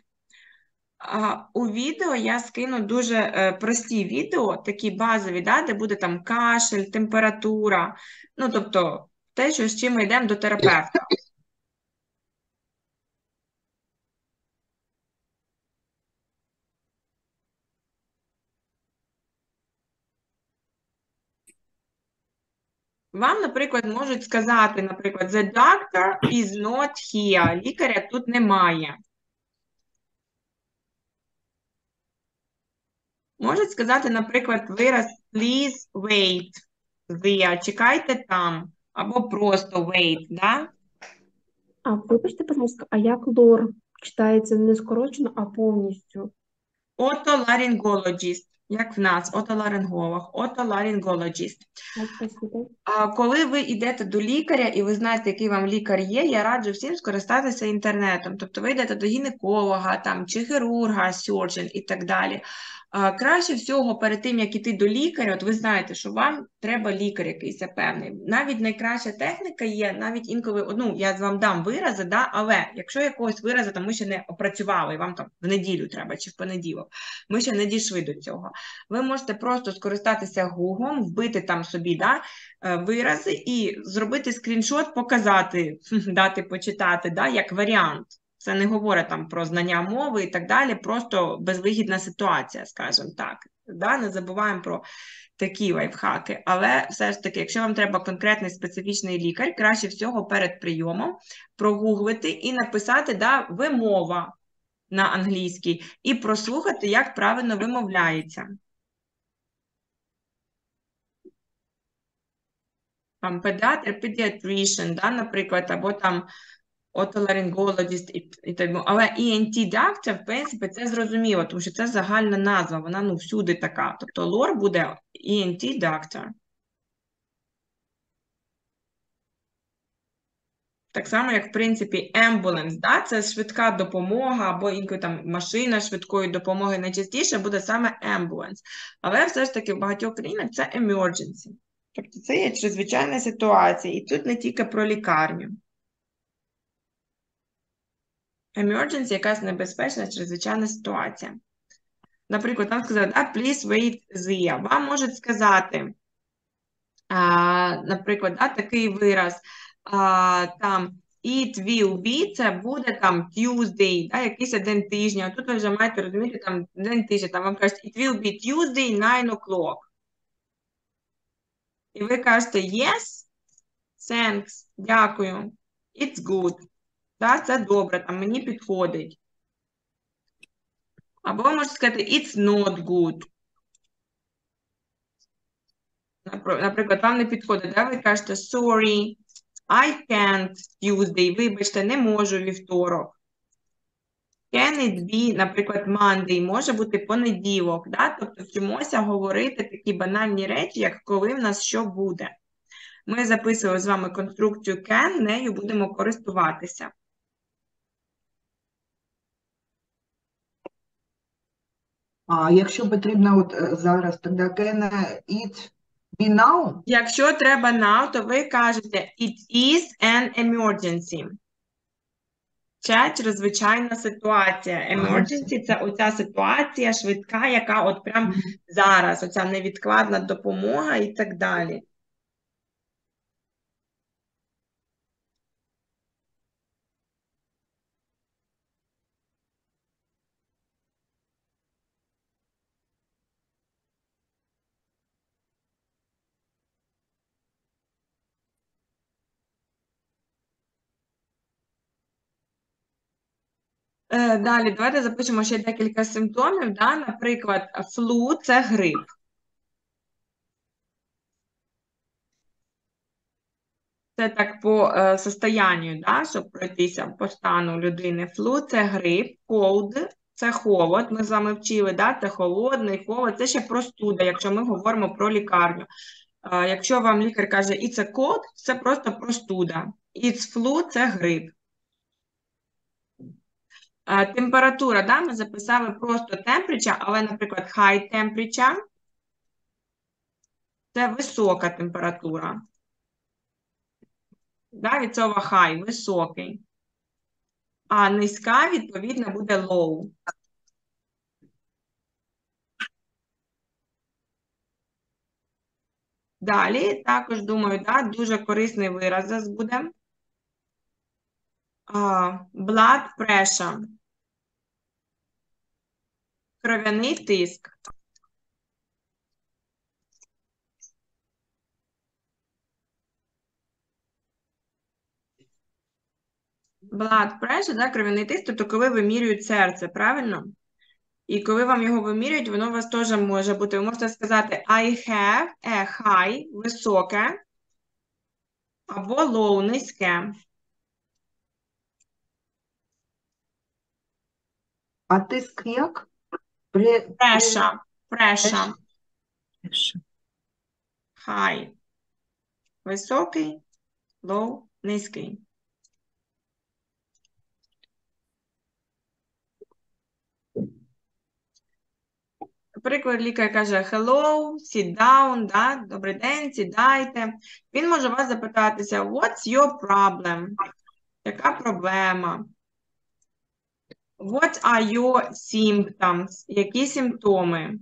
У відео я скину дуже прості відео, такі базові, да, де буде там кашель, температура, ну, тобто те, що, з чим ми йдемо до терапевта. Вам, наприклад, можуть сказати, наприклад, the doctor is not here, лікаря тут немає. Можуть сказати, наприклад, вираз please wait, there, чекайте там, або просто wait, да? А вибачте, будь ласка, а як лор читається не скорочено, а повністю? Отоларингологіст. Як в нас, отоларинголог, отоларингологіст. Коли ви йдете до лікаря і ви знаєте, який вам лікар є, я раджу всім скористатися інтернетом. Тобто ви йдете до гінеколога там, чи хірурга, surgeon і так далі. Краще всього перед тим, як йти до лікаря, от ви знаєте, що вам треба лікар якийсь певний. Навіть найкраща техніка є, навіть інколи, ну, я вам дам вирази, да, але якщо якогось виразу там ми ще не опрацювали, і вам там в неділю треба чи в понеділок, ми ще не дійшли до цього. Ви можете просто скористатися Гуглом, вбити там собі, да, вирази і зробити скріншот, показати, дати почитати, да, як варіант. Це не говорить там про знання мови і так далі, просто безвигідна ситуація, скажімо так. Да? Не забуваємо про такі лайфхаки. Але все ж таки, якщо вам треба конкретний специфічний лікар, краще всього перед прийомом прогуглити і написати, да, вимова на англійській і прослухати, як правильно вимовляється. Там педіатр, педіатрішн, да, наприклад, або там отоларингологіст і так далі. Але ENT doctor, в принципі, це зрозуміло, тому що це загальна назва, вона, ну, всюди така. Тобто лор буде ENT doctor. Так само, як, в принципі, ambulance, да? Це швидка допомога, або інколи там машина швидкої допомоги, найчастіше буде саме ambulance. Але все ж таки в багатьох країнах це emergency. Тобто це є чрезвичайна ситуація, і тут не тільки про лікарню. emergency, якась небезпечна, чрезвичайна ситуація. Наприклад, там сказали, please wait there. Вам можуть сказати, наприклад, такий вираз, там, it will be, це буде там Tuesday, якийсь один тижня. Тут ви вже маєте розуміти, там день тижня, там вам кажуть, it will be Tuesday, 9 o'clock. І ви кажете, yes, thanks, дякую, it's good, це добре, там мені підходить. Або ви можете сказати, it's not good. Наприклад, вам не підходить, ви кажете, sorry, I can't Tuesday, вибачте, не можу вівторок. Can it be, наприклад, Monday, може бути понеділок, тобто вчимося говорити такі банальні речі, як коли в нас що буде. Ми записували з вами конструкцію can, нею будемо користуватися. А якщо потрібно от зараз, тоді can it be now? Якщо треба now, то ви кажете it is an emergency. Це чрезвичайна ситуація. Emergency – це оця ситуація швидка, яка от прямо зараз, оця невідкладна допомога і так далі. Далі, давайте запишемо ще декілька симптомів. Наприклад, флу – це грип. Це так по состоянню, щоб пройтися по стану людини. Флу – це грип, cold – це холод. Ми з вами вчили, це холодний, холод. Це ще простуда, якщо ми говоримо про лікарню. Якщо вам лікар каже it's a cold – це просто простуда. It's flu – це грип. Температура, ми записали просто temperature, але, наприклад, high temperature – це висока температура. Від слова high – високий. А низька, відповідно, буде low. Далі, також, думаю, дуже корисний вираз зараз буде. Blood pressure. Кров'яний тиск. Blood pressure, кров'яний тиск, тобто коли вимірюють серце, правильно? І коли вам його вимірюють, воно у вас теж може бути. Ви можете сказати I have a high, високе, або low, низьке. А тиск як? Pressure. Pressure. High. Високий. Low. Низький. Наприклад, лікар каже hello, sit down, добрий день, сідайте. Він може вас запитатися what's your problem? Яка проблема? What are your symptoms? Які симптоми?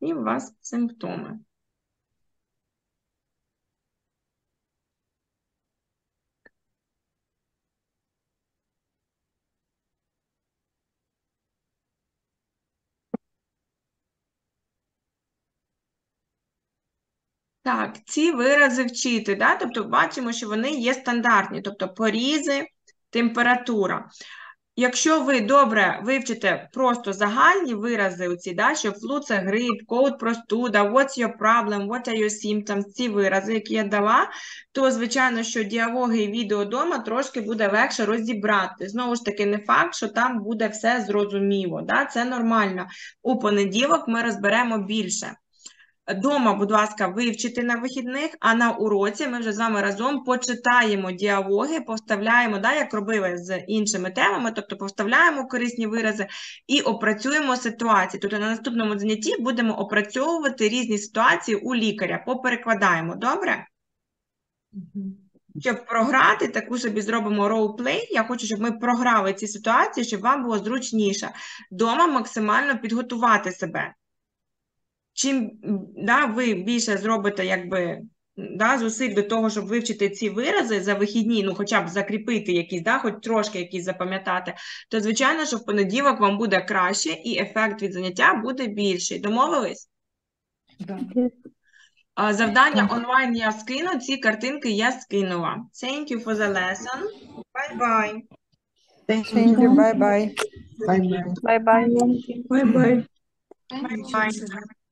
І у вас симптоми. Так, ці вирази вчити, тобто бачимо, що вони є стандартні, тобто порізи, температура. Якщо ви добре вивчите просто загальні вирази оці, що flu – це грип, cold – простуда, what's your problem, what are your symptoms, ці вирази, які я дала, то, звичайно, що діалоги і відео дома трошки буде легше розібрати. Знову ж таки, не факт, що там буде все зрозуміло, це нормально. У понеділок ми розберемо більше. Дома, будь ласка, вивчити на вихідних, а на уроці ми вже з вами разом почитаємо діалоги, повставляємо, да, як робили з іншими темами, тобто повставляємо корисні вирази і опрацюємо ситуації. Тобто на наступному занятті будемо опрацьовувати різні ситуації у лікаря, поперекладаємо, добре? Щоб програти, таку собі зробимо роуплей. Я хочу, щоб ми програли ці ситуації, щоб вам було зручніше. Дома максимально підготувати себе. Чим ви більше зробите зусиль до того, щоб вивчити ці вирази за вихідні, ну хоча б закріпити якісь, хоч трошки якісь запам'ятати, то звичайно, що в понеділок вам буде краще і ефект від заняття буде більший. Домовились? Так. Завдання онлайн я скину, ці картинки я скинула. Thank you for the lesson. Bye-bye. Thank you, bye-bye. Bye-bye. Bye-bye. Bye-bye.